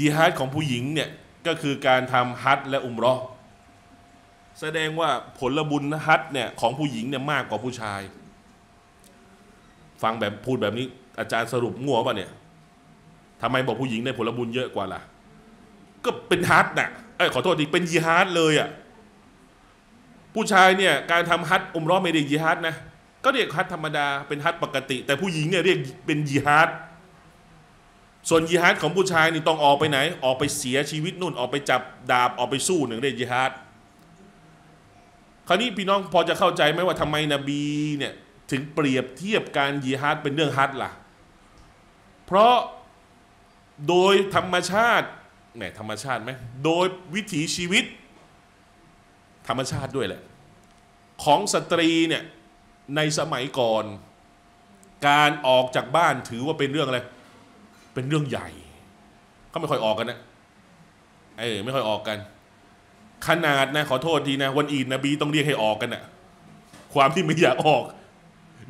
ญิฮัดของผู้หญิงเนี่ยก็คือการทำฮัจญ์และอุมเราะห์แสดงว่าผลบุญฮัจญ์เนี่ยของผู้หญิงเนี่ยมากกว่าผู้ชายฟังแบบพูดแบบนี้อาจารย์สรุปมั่วป่ะเนี่ยทำไมบอกผู้หญิงได้ผลบุญเยอะกว่าล่ะก็เป็นฮัจญ์น่ะเอ้ยขอโทษดิเป็นญิฮัดเลยอ่ะผู้ชายเนี่ยการทำฮัจญ์อุมเราะห์ไม่ได้ญิฮัดนะก็เรียกฮัจญ์ธรรมดาเป็นฮัจญ์ปกติแต่ผู้หญิงเนี่ยเรียกเป็นญิฮาดส่วนญิฮาดของผู้ชายนี่ต้องออกไปไหนออกไปเสียชีวิตนู่นออกไปจับดาบออกไปสู้หนึ่งเรียกญิฮาดคราวนี้พี่น้องพอจะเข้าใจไหมว่าทำไมนบีเนี่ยถึงเปรียบเทียบการญิฮาดเป็นเรื่องฮัจญ์ล่ะเพราะโดยธรรมชาติแหมธรรมชาติไหมโดยวิถีชีวิตธรรมชาติด้วยแหละของสตรีเนี่ยในสมัยก่อนการออกจากบ้านถือว่าเป็นเรื่องอะไรเป็นเรื่องใหญ่เขาไม่ค่อยออกกันนะเออไม่ค่อยออกกันขนาดนะขอโทษทีนะวันอีดนบีต้องเรียกให้ออกกันนะความที่ไม่อยากออก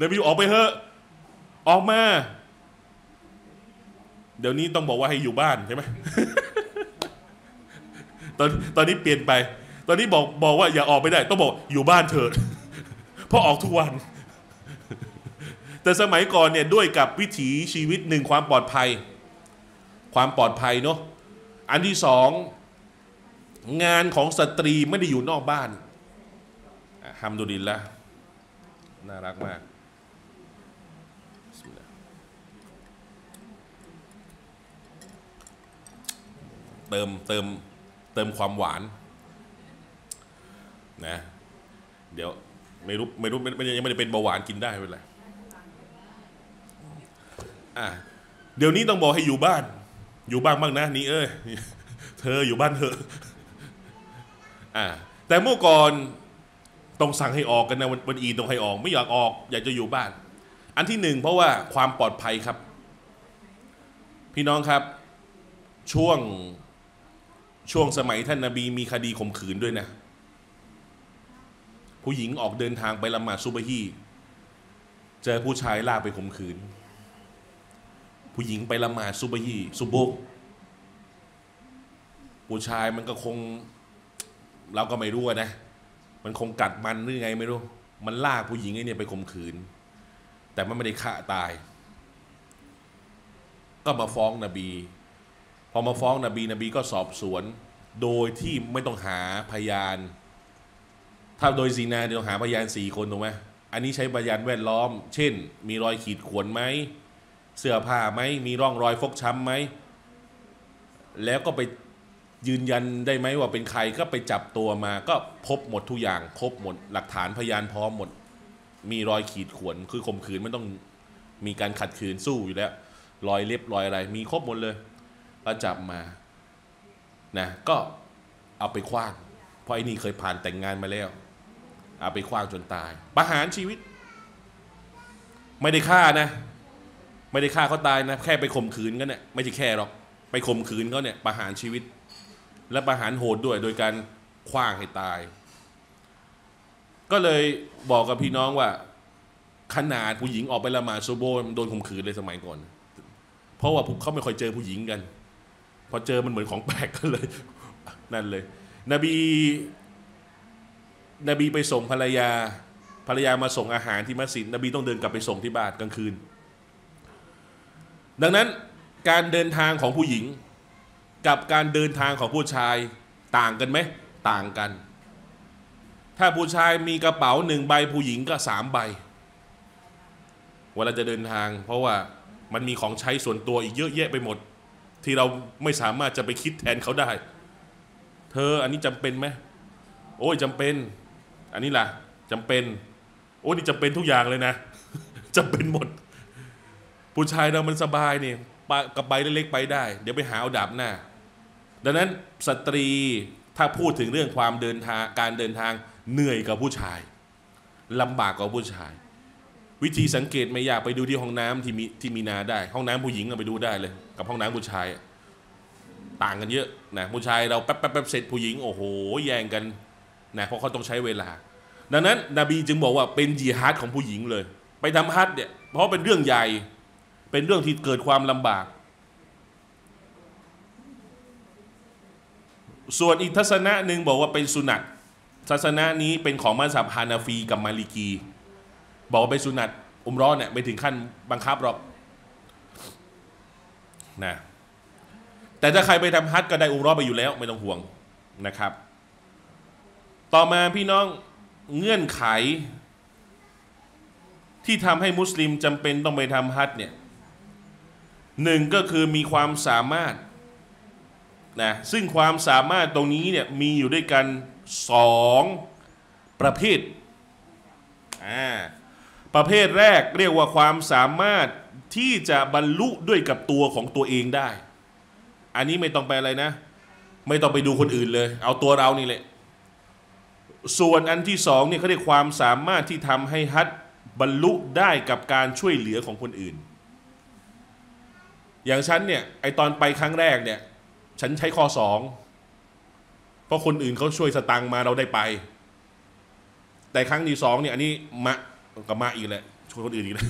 นบีออกไปเถอะออกมาเดี๋ยวนี้ต้องบอกว่าให้อยู่บ้านใช่ไหม ตอนตอนนี้เปลี่ยนไปตอนนี้บอกบอกว่าอย่าออกไปได้ต้องบอกอยู่บ้านเถอะเพราะออกทุกวันแต่สมัยก่อนเนี่ยด้วยกับวิถีชีวิตหนึ่งความปลอดภัยความปลอดภัยเนาะอันที่สองงานของสตรีไม่ได้อยู่นอกบ้านอัลฮัมดุลิลละห์น่ารักมากเติมเติมเติมความหวานนะเดี๋ยวไม่รู้ไม่รู้ยังไม่ได้เป็นเบาหวานกินได้เป็นไรอ่ะเดี๋ยวนี้ต้องบอกให้อยู่บ้านอยู่บ้านบ้างนะนี่เอ้ยเธออยู่บ้านเถอะอ่ะแต่เมื่อก่อนต้องสั่งให้ออกกันนะวันอีต้องให้ออกไม่อยากออกอยากจะอยู่บ้านอันที่หนึ่งเพราะว่าความปลอดภัยครับพี่น้องครับช่วงช่วงสมัยท่านนบีมีคดีข่มขืนด้วยนะผู้หญิงออกเดินทางไปละหมาดซุบฮีเจอผู้ชายลากไปข่มขืนผู้หญิงไปละหมาดซุบฮีซุบโบกผู้ชายมันก็คงเราก็ไม่รู้นะมันคงกัดมันหรือไงไม่รู้มันลากผู้หญิงไอ้เนี่ยไปข่มขืนแต่มันไม่ได้ฆ่าตายก็มาฟ้องนบีพอมาฟ้องนบีนบีก็สอบสวนโดยที่ไม่ต้องหาพยานถ้าโดยซีนาเดี๋ยวหาพยานสี่คนถูกไหมอันนี้ใช้พยานแวดล้อมเช่นมีรอยขีดข่วนไหมเสื้อผ้าไหมมีร่องรอยฟกช้ำไหมแล้วก็ไปยืนยันได้ไหมว่าเป็นใครก็ไปจับตัวมาก็พบหมดทุกอย่างครบหมดหลักฐานพยานพร้อมหมดมีรอยขีดข่วนคือข่มขืนไม่ต้องมีการขัดขืนสู้อยู่แล้วรอยเล็บรอยอะไรมีครบหมดเลยก็จับมานะก็เอาไปขว้างเพราะไอ้นี่เคยผ่านแต่งงานมาแล้วเอาไปขว้างจนตายประหารชีวิตไม่ได้ฆ่านะไม่ได้ฆ่าเขาตายนะแค่ไปข่มขืนกันเนี่ยไม่ใช่แค่หรอกไปข่มขืนเขาเนี่ยประหารชีวิตและประหารโหดด้วยโดยการขว้างให้ตายก็เลยบอกกับพี่น้องว่าขนาดผู้หญิงออกไปละหมาดซุบฮ์โดนข่มขืนเลยสมัยก่อนเพราะว่าพวกเขาไม่ค่อยเจอผู้หญิงกันพอเจอมันเหมือนของแปลกกันเลยนั่นเลยนบีนบีไปส่งภรรยาภรรยามาส่งอาหารที่มัสยิดนบีต้องเดินกลับไปส่งที่บ้านกลางคืนดังนั้นการเดินทางของผู้หญิงกับการเดินทางของผู้ชายต่างกันไหมต่างกันถ้าผู้ชายมีกระเป๋าหนึ่งใบผู้หญิงก็สามใบเวลาจะเดินทางเพราะว่ามันมีของใช้ส่วนตัวอีกเยอะแยะไปหมดที่เราไม่สามารถจะไปคิดแทนเขาได้เธออันนี้จำเป็นไหมโอ้ยจำเป็นอันนี้ล่ะจำเป็นโอ้ยนี่จำเป็นทุกอย่างเลยนะจำเป็นหมดผู้ชายเรามันสบายเนี่ยกับใบเล็กๆไปได้เดี๋ยวไปหาเอาดาบหน้าดังนั้นสตรี ถ้าพูดถึงเรื่องความเดินทางการเดินทางเหนื่อยกับผู้ชายลำบากกับผู้ชายวิธีสังเกตไม่ยากไปดูที่ห้องน้ำที่มีที่มีนาได้ห้องน้ำผู้หญิงก็ไปดูได้เลยกับห้องน้ำผู้ชายต่างกันเยอะนะผู้ชายเราแป๊บแป๊บเสร็จผู้หญิงโอ้โหแย่งกันนะเพราะเขาต้องใช้เวลาดังนั้นนบีจึงบอกว่าเป็นญิฮาดของผู้หญิงเลยไปทำฮัจญ์เนี่ยเพราะเป็นเรื่องใหญ่เป็นเรื่องที่เกิดความลำบากส่วนอีกทัศนะหนึ่งบอกว่าเป็นสุนัตทัศนะนี้เป็นของมัซฮับฮานาฟีกับมาลิกีบอกว่าเป็นสุนัตอุมเราะห์เนี่ยไม่ถึงขั้นบังคับหรอกนะแต่ถ้าใครไปทำฮัจญ์ก็ได้อุมเราะห์ไปอยู่แล้วไม่ต้องห่วงนะครับต่อมาพี่น้องเงื่อนไขที่ทำให้มุสลิมจำเป็นต้องไปทำฮัจญ์เนี่ยหนึ่งก็คือมีความสามารถนะซึ่งความสามารถตรงนี้เนี่ยมีอยู่ด้วยกันสองประเภทอ่าประเภทแรกเรียกว่าความสามารถที่จะบรรลุด้วยกับตัวของตัวเองได้อันนี้ไม่ต้องไปอะไรนะไม่ต้องไปดูคนอื่นเลยเอาตัวเรานี่แหละส่วนอันที่สองเนี่ยเขาเรียกความสามารถที่ทำให้ฮัจญ์บรรลุได้กับการช่วยเหลือของคนอื่นอย่างฉันเนี่ยไอตอนไปครั้งแรกเนี่ยฉันใช้ข้อสองเพราะคนอื่นเขาช่วยสตังมาเราได้ไปแต่ครั้งที่สองเนี่ยอันนี้มะกับมะอีกแหละช่วยคนอื่นอีกแล้ว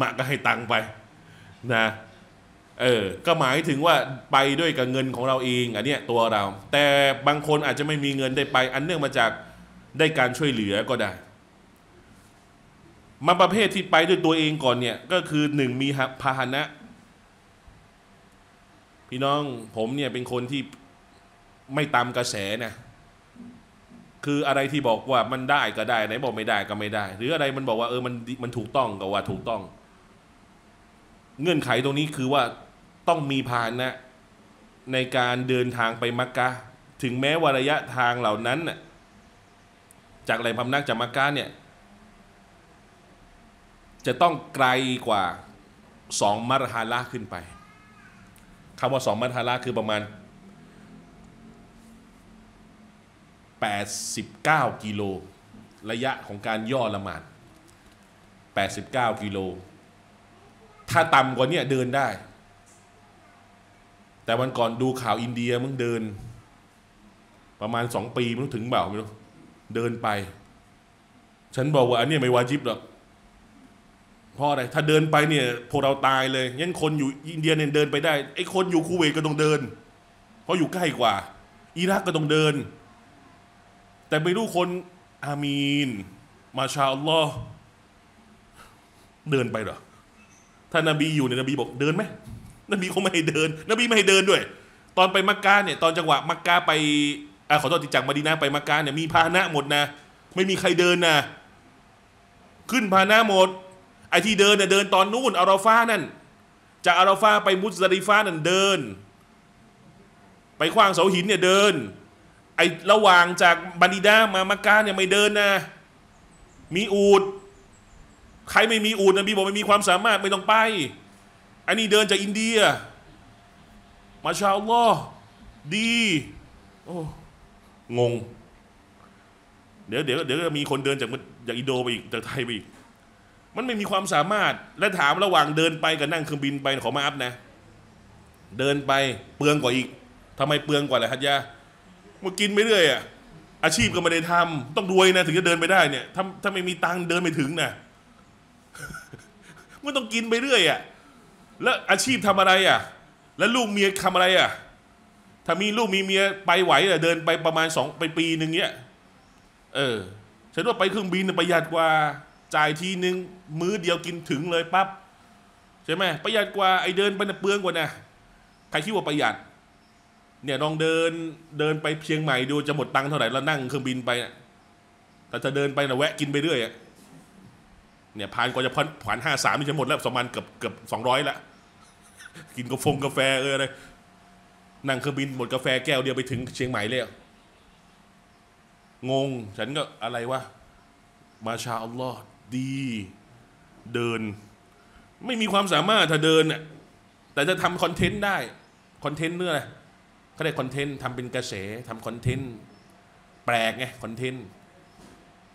มะก็ให้ตังไปนะเออก็หมายถึงว่าไปด้วยกับเงินของเราเองอันเนี้ยตัวเราแต่บางคนอาจจะไม่มีเงินได้ไปอันเนื่องมาจากได้การช่วยเหลือก็ได้มาประเภทที่ไปด้วยตัวเองก่อนเนี่ยก็คือหนึ่งมีพาหนะพี่น้องผมเนี่ยเป็นคนที่ไม่ตามกระแสนะคืออะไรที่บอกว่ามันได้ก็ได้ไหนบอกไม่ได้ก็ไม่ได้หรืออะไรมันบอกว่าเออมันมันถูกต้องก็ว่าถูกต้องเงื่อนไขตรงนี้คือว่าต้องมีพาหนะในการเดินทางไปมักกะถึงแม้ว่าระยะทางเหล่านั้นน่ะจากแหล่งพำนักจากมักกะเนี่ยจะต้องไกลกว่าสองมัรฮาละขึ้นไปคำว่าสองมัรฮาละคือประมาณแปดสิบเก้ากิโลระยะของการย่อละหมาดแปดสิบเก้ากิโลถ้าต่ำกว่านี้เดินได้แต่วันก่อนดูข่าวอินเดียมึงเดินประมาณสองปีมึงถึงเปล่าไม่รู้เดินไปฉันบอกว่าอันนี้ไม่วาญิบหรอกเพราะอะไรถ้าเดินไปเนี่ยพวกเราตายเลยงั้นคนอยู่อินเดียเนี่ยเดินไปได้ไอ้คนอยู่คูเวตก็ต้องเดินเพราะอยู่ใกล้กว่าอิรักก็ต้องเดินแต่ไม่รู้คนอามีนมาชาอัลลอฮ์เดินไปเหรอถ้านบีอยู่เนี่ยนบีบอกเดินไหมนบีคงไม่ให้เดินนบีไม่ให้เดินด้วยตอนไปมักกะเนี่ยตอนจังหวะมักกะไปอ่าขอโทษที่จากมะดีนะห์ไปมักกะเนี่ยมีพาหนะหมดนะไม่มีใครเดินนะขึ้นพาหนะหมดไอ้ที่เดินเนี่ยเดินตอนนู้นอาราฟานั่นจากอาราฟาไปมุซดะลิฟะห์นั่นเดินไปขว้างเสาหินเนี่ยเดินไอ้ระหว่างจากมะดีนะห์มามักกะเนี่ยไม่เดินนะมีอูฐใครไม่มีอูฐนบีบอกไม่มีความสามารถไม่ต้องไปอันนี้เดินจากอินเดียมาชาอัลลอฮ์ดีโอ้งงเดี๋ยวเดี๋ยวเดี๋ยวมีคนเดินจากจากอินโดไปอีกจากไทยไปอีกมันไม่มีความสามารถและถามระหว่างเดินไปกับนั่งเครื่องบินไปขอมาอัพนะเดินไปเปลืองกว่าอีกทำไมเปลืองกว่าล่ะฮัจญะมากินไม่เรื่อยอ่ะอาชีพก็ไม่ได้ทำต้องรวยนะถึงจะเดินไปได้เนี่ยถ้าถ้าไม่มีตังค์เดินไม่ถึงนะมันต้องกินไปเรื่อยอ่ะแล้วอาชีพทำอะไรอ่ะแล้วลูกเมียทำอะไรอ่ะถ้ามีลูกมีเมียไปไหวอ่ะเดินไปประมาณสองไปปีหนึ่งเนี้ยเออฉันว่าไปเครื่องบินประหยัดกว่าจ่ายทีนึงมื้อเดียวกินถึงเลยปั๊บใช่ไหมประหยัดกว่าไอเดินไปนะเปลืองกว่านะใครคิดว่าประหยัดเนี่ยลองเดินเดินไปเชียงใหม่ดูจะหมดตังค์เท่าไหร่แล้วนั่งเครื่องบินไปนะแต่จะเดินไปนะแวะกินไปเรื่อยอ่ะเนี่ยผ่านกว่าจะผ่านห้าสามนี่จะหมดแล้วสองพันเกือบเกือบสองร้อยละกินกาแฟกาแฟเอออะไรนั่งเครื่องบินหมดกาแฟแก้วเดียวไปถึงเชียงใหม่แล้วงงฉันก็อะไรวะมาชาอัลลอฮ์ดีเดินไม่มีความสามารถถ้าเดินน่ะแต่จะทำคอนเทนต์ได้คอนเทนต์เรื่องอะไรข เขาได้คอนเทนต์ทำเป็นกระแสทำคอนเทนต์แปลกไงคอนเทนต์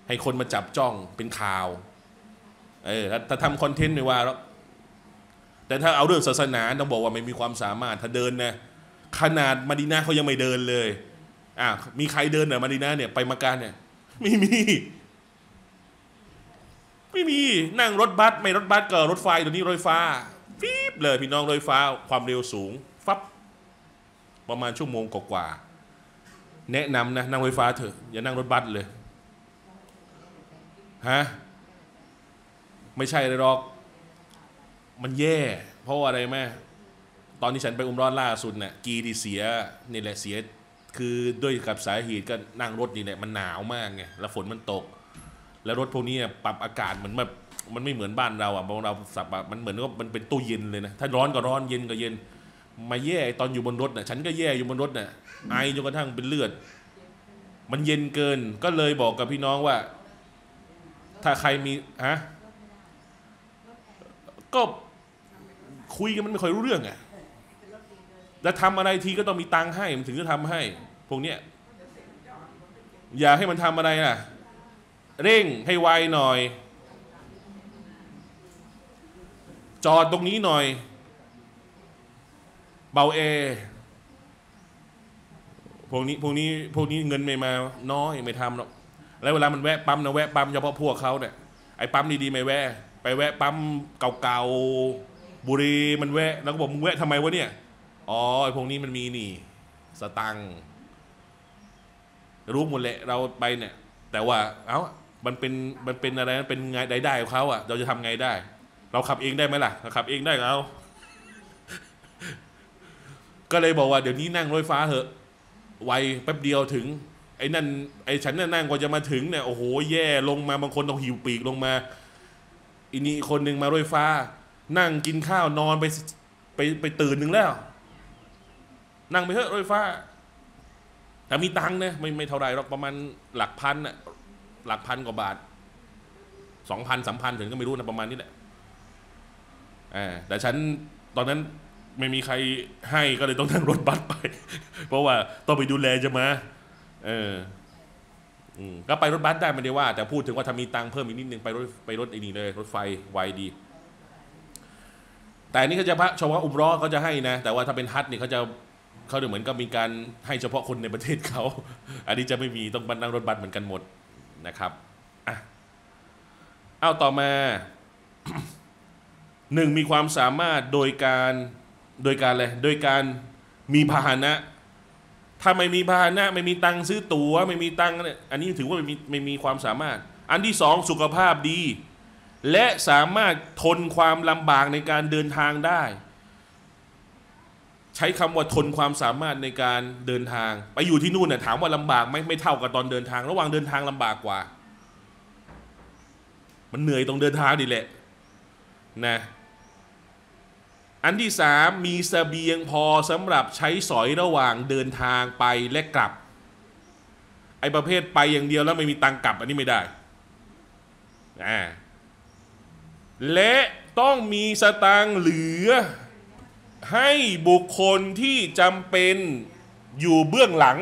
ให้คนมาจับจ้องเป็นข่าวเออถ้าทำคอนเทนต์ไม่ว่าแล้วแต่ถ้าเอาเรื่องศาสนาต้องบอกว่าไม่มีความสามารถถ้าเดินนะขนาดมะดีนะห์เขายังไม่เดินเลยอ่ะมีใครเดินเหรอมะดีนะห์เนี่ยไปมักกะห์เนี่ยไม่มีไม่มีนั่งรถบัสไม่รถบัสก็รถไฟตัวนี้รถไฟฟ้าฟีบเลยพี่น้องรถไฟฟ้าความเร็วสูงฟับประมาณชั่วโมงกว่าแนะนำนะนั่งรถไฟฟ้าเถอะอย่านั่งรถบัสเลยฮะไม่ใช่เลยหรอกมันแย่เพราะอะไรแม่ตอนที่ฉันไปอุมเราะห์ล่าสุดเนี่ยกีดีเสียนี่แหละเสียคือด้วยกับสาเหตุก็นั่งรถนี่แหละมันหนาวมากไงแล้วฝนมันตกแล้วรถพวกนี้ปรับอากาศเหมือนแบบมันไม่เหมือนบ้านเราอ่ะบ้านเราสับมันเหมือนกับมันเป็นตู้เย็นเลยนะถ้าร้อนก็ร้อนเย็นก็เย็นมาแย่ตอนอยู่บนรถน่ะฉันก็แย่อยู่บนรถน่ะไอจนกระทั่งเป็นเลือดมันเย็นเกินก็เลยบอกกับพี่น้องว่าถ้าใครมีฮะก็คุยกันมันไม่ค่อยรู้เรื่องอ่ะแล้วทำอะไรทีก็ต้องมีตังค์ให้มันถึงจะทำให้พวกเนี้ยอย่าให้มันทำอะไรล่ะเร่งให้ไวหน่อยจอดตรงนี้หน่อยเบาเอพวกนี้พวกนี้พวกนี้เงินไม่มาน้อยไม่ทำหรอกแล้วเวลามันแวะปั๊มนะแวะปั๊มเฉพาะพวกเขาเนี่ยไอ้ปั๊มดีๆไม่แวะไปแวะปั๊มเก่าๆบุรีมันแวะแล้วก็บอกมึงแวะทำไมวะเนี่ยอ๋อไอ้พวกนี้มันมีนี่สตังรู้หมดแหละเราไปเนี่ยแต่ว่าเอ้ามันเป็นมันเป็นอะไรมันเป็นไงได้ของเขาอ่ะเราจะทำไงได้เราขับเองได้ไหมล่ะขับเองได้เราก็เลยบอกว่าเดี๋ยวนี้นั่งรถไฟฟ้าเหอะไวแป๊บเดียวถึงไอ้นั่นไอ้ฉันเนี่ยนั่งกว่าจะมาถึงเนี่ยโอ้โหแย่ลงมาบางคนต้องหิวปีกลงมาอีนี่คนหนึ่งมารถไฟฟ้านั่งกินข้าวนอนไปไปไปตื่นหนึ่งแล้วนั่งไปเถอะรถไฟฟ้าแต่มีตังค์นะไม่ไม่เท่าไรหรอกประมาณหลักพันน่ะหลักพันกว่าบาทสองพันสามพันถึงก็ไม่รู้นะประมาณนี้แหละอ่าแต่ฉันตอนนั้นไม่มีใครให้ก็เลยต้องนั่งรถบัสไปเพราะว่าต้องไปดูแลจะมาเออก็ไปรถบัสได้ไม่ได้ว่าแต่พูดถึงว่าถ้ามีตังค์เพิ่มอีกนิดนึงไปรถไปรถไอ้นี่เลยรถไฟไวดีแต่นี่เขาจะพระชาวะอุบร้อเขาจะให้นะแต่ว่าถ้าเป็นฮัจญ์นี่เขาจะเขาเหมือนก็มีการให้เฉพาะคนในประเทศเขาอันนี้จะไม่มีต้องนั่งรถบัสเหมือนกันหมดนะครับอ่ะเอาต่อมา หนึ่งมีความสามารถโดยการโดยการอะไรโดยการมีพาหนะถ้าไม่มีพาหนะไม่มีตังซื้อตั๋วไม่มีตังอันนี้ถือว่าไม่มีไม่มีความสามารถอันที่สองสุขภาพดีและสามารถทนความลำบากในการเดินทางได้ใช้คำว่าทนความสามารถในการเดินทางไปอยู่ที่นู่นเนี่ยถามว่าลำบากไหมไม่เท่ากับตอนเดินทางระหว่างเดินทางลำบากกว่ามันเหนื่อยตรงเดินทางดิแหละนะอันที่สามมีเสบียงพอสำหรับใช้สอยระหว่างเดินทางไปและกลับไอ้ประเภทไปอย่างเดียวแล้วไม่มีตังกลับอันนี้ไม่ได้นะและต้องมีสตางค์เหลือให้บุคคลที่จำเป็นอยู่เบื้องหลัง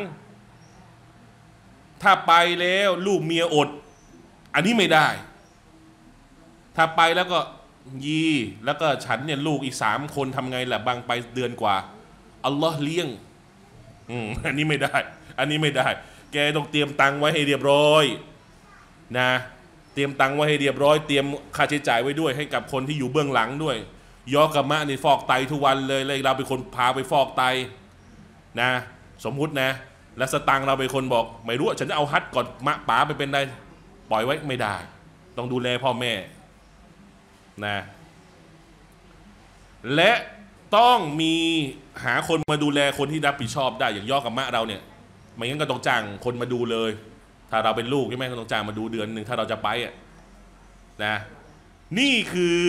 ถ้าไปแล้วลูกเมียอดอันนี้ไม่ได้ถ้าไปแล้วก็ยีแล้วก็ฉันเนี่ยลูกอีกสามคนทำไงล่ะบางไปเดือนกว่าอัลลอฮ์เลี้ยงอืมอันนี้ไม่ได้อันนี้ไม่ได้แกต้องเตรียมตังไว้ให้เรียบร้อยนะเตรียมตังไว้ให้เรียบร้อยเตรียมค่าใช้จ่ายไว้ด้วยให้กับคนที่อยู่เบื้องหลังด้วยยอกามะนี่ฟอกไตทุกวันเลยเลยเราเป็นคนพาไปฟอกไตนะสมมุตินะและสตังเราเป็นคนบอกไม่รู้ฉันจะเอาฮัจญ์ก่อนมะป๋าไปเป็นได้ปล่อยไว้ไม่ได้ต้องดูแลพ่อแม่นะและต้องมีหาคนมาดูแลคนที่รับผิดชอบได้อย่างยอกามะเราเนี่ยไม่งั้นก็ต้องจ้างคนมาดูเลยถ้าเราเป็นลูกใช่ไหมก็ต้องจ้างมาดูเดือนหนึ่งถ้าเราจะไปอ่ะนะนี่คือ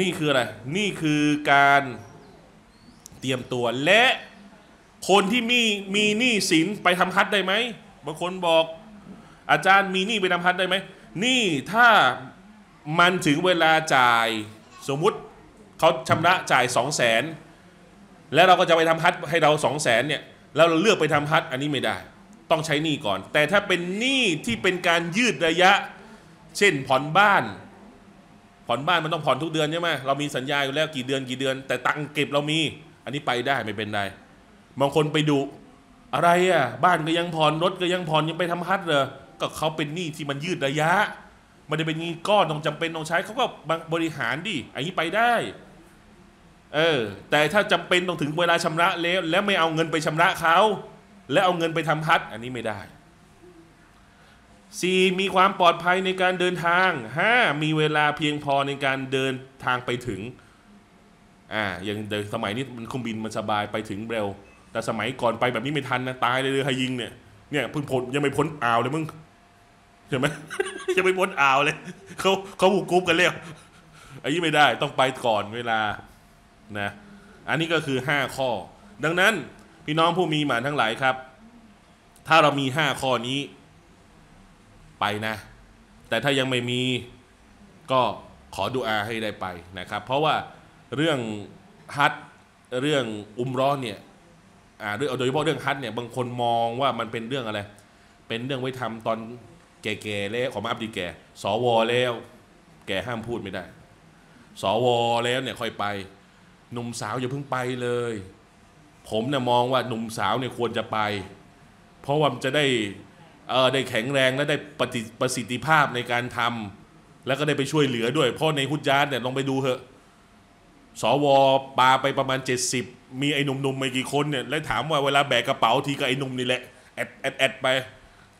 นี่คืออะไรนี่คือการเตรียมตัวและคนที่มีมีหนี้สินไปทำฮัจญ์ได้ไหมบางคนบอกอาจารย์มีหนี้ไปทำฮัจญ์ได้ไหมนี่ถ้ามันถึงเวลาจ่ายสมมุติเขาชำระจ่ายสองแสนแล้วเราก็จะไปทำฮัจญ์ให้เราสองแสนเนี่ย แล้วเราเลือกไปทำฮัจญ์อันนี้ไม่ได้ต้องใช้หนี้ก่อนแต่ถ้าเป็นหนี้ที่เป็นการยืดระยะเช่นผ่อนบ้านผ่อนบ้านมันต้องผ่อนทุกเดือนใช่ไหมเรามีสัญญาอยู่แล้วกี่เดือนกี่เดือนแต่ตังเก็บเรามีอันนี้ไปได้ไม่เป็นไรบางคนไปดูอะไรอ่ะบ้านก็ยังผ่อนรถก็ยังผ่อนยังไปทำฮัจญ์เหรอก็เขาเป็นหนี้ที่มันยืดระยะมันจะเป็นหนี้ก้อนต้องจำเป็นต้องใช้เขาก็บริหารดิอันนี้ไปได้เออแต่ถ้าจำเป็นต้องถึงเวลาชำระแล้วแล้วไม่เอาเงินไปชำระเขาและเอาเงินไปทำฮัจญ์อันนี้ไม่ได้ สี่ มีความปลอดภัยในการเดินทาง ห้า มีเวลาเพียงพอในการเดินทางไปถึงอ่าอย่างสมัยนี้มันเครื่องบินมันสบายไปถึงเร็วแต่สมัยก่อนไปแบบนี้ไม่ทันนะตายเลยเลยใครยิงเนี่ยเนี่ยเพิ่งพ้นยังไม่พ้นอ่าวเลยมึงใช่ไหม ยังไม่พ้นอ่าวเลยเขาเขาบุกกรุ๊ปกันแล้วอันนี้ไม่ได้ต้องไปก่อนเวลานะอันนี้ก็คือห้าข้อดังนั้นพี่น้องผู้มีหมานทั้งหลายครับถ้าเรามีห้าข้อนี้ไปนะแต่ถ้ายังไม่มีก็ขอดุอาให้ได้ไปนะครับเพราะว่าเรื่องฮัจญ์เรื่องอุมเราะห์เนี่ยอ่าโดยเฉพาะเรื่องฮัจญ์เนี่ยบางคนมองว่ามันเป็นเรื่องอะไรเป็นเรื่องไว้ทำตอนแก่ๆแล้วขอมาอัปดีแก่สวแล้วแก่ห้ามพูดไม่ได้สวแล้วเนี่ยค่อยไปหนุ่มสาวอย่าเพิ่งไปเลยผมเนี่ยมองว่าหนุ่มสาวเนี่ยควรจะไปเพราะว่ามันจะได้เออได้แข็งแรงและได้ประสิทธิภาพในการทำแล้วก็ได้ไปช่วยเหลือด้วยเพราะในฮุจญาตเนี่ยลองไปดูเถอะสวปาไปประมาณเจ็ดสิบมีไอ้หนุ่มๆไม่กี่คนเนี่ยแล้วถามว่าเวลาแบกกระเป๋าทีก็ไอ้หนุ่มนี่แหละแอดแอดแอดไป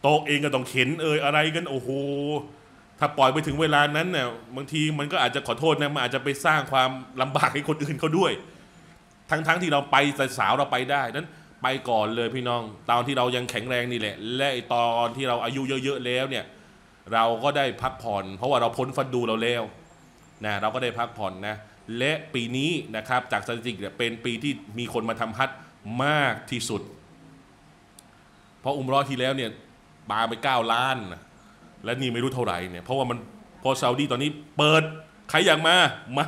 โต๊ะเองก็ต้องเข็นเอ่ยอะไรกันโอ้โหถ้าปล่อยไปถึงเวลานั้นเนี่ยบางทีมันก็อาจจะขอโทษนะมันอาจจะไปสร้างความลำบากให้คนอื่นเขาด้วยทั้งๆ ท, ที่เราไปสาวเราไปได้นั้นไปก่อนเลยพี่น้องตอนที่เรายังแข็งแรงนี่แหละและตอนที่เราอายุเยอะๆแล้วเนี่ยเราก็ได้พักผ่อนเพราะว่าเราพ้นฟัดดูเราแล้วนะเราก็ได้พักผ่อนนะและปีนี้นะครับจากสถิติเนี่ยเป็นปีที่มีคนมาทำฮัจญ์มากที่สุดเพราะอุมเราะห์ที่แล้วเนี่ยปาไปเก้าล้านและนี่ไม่รู้เท่าไหร่เนี่ยเพราะว่ามันพอซาอุดีตอนนี้เปิดใครอยากมามา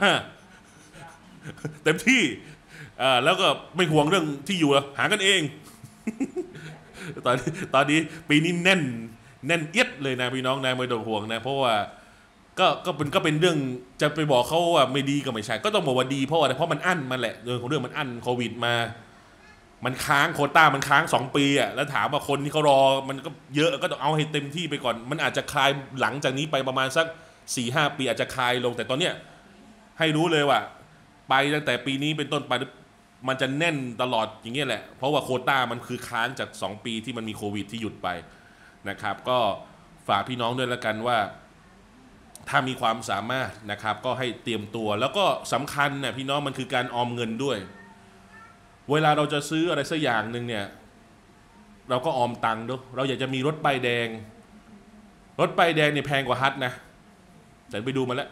เต็มที่อ่าแล้วก็ไม่ห่วงเรื่องที่อยู่หากันเอง ตอนตอนนี้ปีนี้แน่นแน่นเอียดเลยนะพี่น้องนะไม่ต้องห่วงนะเพราะว่าก็ก็เป็นก็เป็นเรื่องจะไปบอกเขาว่าไม่ดีก็ไม่ใช่ก็ต้องบอกว่าดีเพราะอะไรเพราะมันอั้นมันแหละเรื่องของเรื่องมันอั้นโควิดมามันค้างโควต้ามันค้างสองปีอ่ะแล้วถามว่าคนที่เขารอมันก็เยอะก็ต้องเอาให้เต็มที่ไปก่อนมันอาจจะคลายหลังจากนี้ไปประมาณสัก สี่ห้า ปีอาจจะคลายลงแต่ตอนเนี้ยให้รู้เลยว่าไปตั้งแต่ปีนี้เป็นต้นไปมันจะแน่นตลอดอย่างเงี้ยแหละเพราะว่าโควต้ามันคือค้างจากสองปีที่มันมีโควิดที่หยุดไปนะครับก็ฝากพี่น้องด้วยละกันว่าถ้ามีความสามารถนะครับก็ให้เตรียมตัวแล้วก็สำคัญนะพี่น้องมันคือการออมเงินด้วยเวลาเราจะซื้ออะไรสักอย่างหนึ่งเนี่ยเราก็ออมตังค์ด้วยเราอยากจะมีรถป้ายแดงรถป้ายแดงเนี่ยแพงกว่าฮัจญ์นะแต่ไปดูมาแล้ว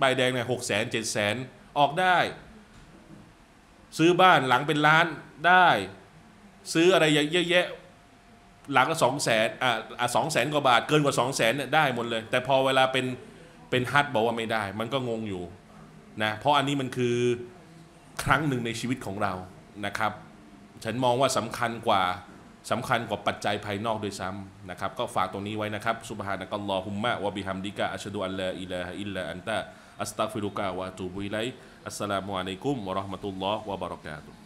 ป้ายแดงเนี่ยหกแสนเจ็ดแสนออกได้ซื้อบ้านหลังเป็นล้านได้ซื้ออะไรเยอะแยะหลังละสองแสนอ่ะสองแสนกว่าบาทเกินกว่าสองแสนเนี่ยได้หมดเลยแต่พอเวลาเป็นเป็นฮัจญ์บอกว่าไม่ได้มันก็งงอยู่นะเพราะอันนี้มันคือครั้งหนึ่งในชีวิตของเรานะครับฉันมองว่าสำคัญกว่าสำคัญกว่าปัจจัยภายนอกโดยซ้ำนะครับก็ฝากตรงนี้ไว้นะครับซุบฮานะกัลลอฮุมมะวะบิฮัมดิกะอัชฮะดูอัลลาอิลาฮะอิลลาอันตะอัสตัฆฟิรุกะวะอะตูบุอิลัยอัสสลามุอะลัยกุมวะเราะห์มะตุลลอฮ์วะบะเราะกาตุฮ์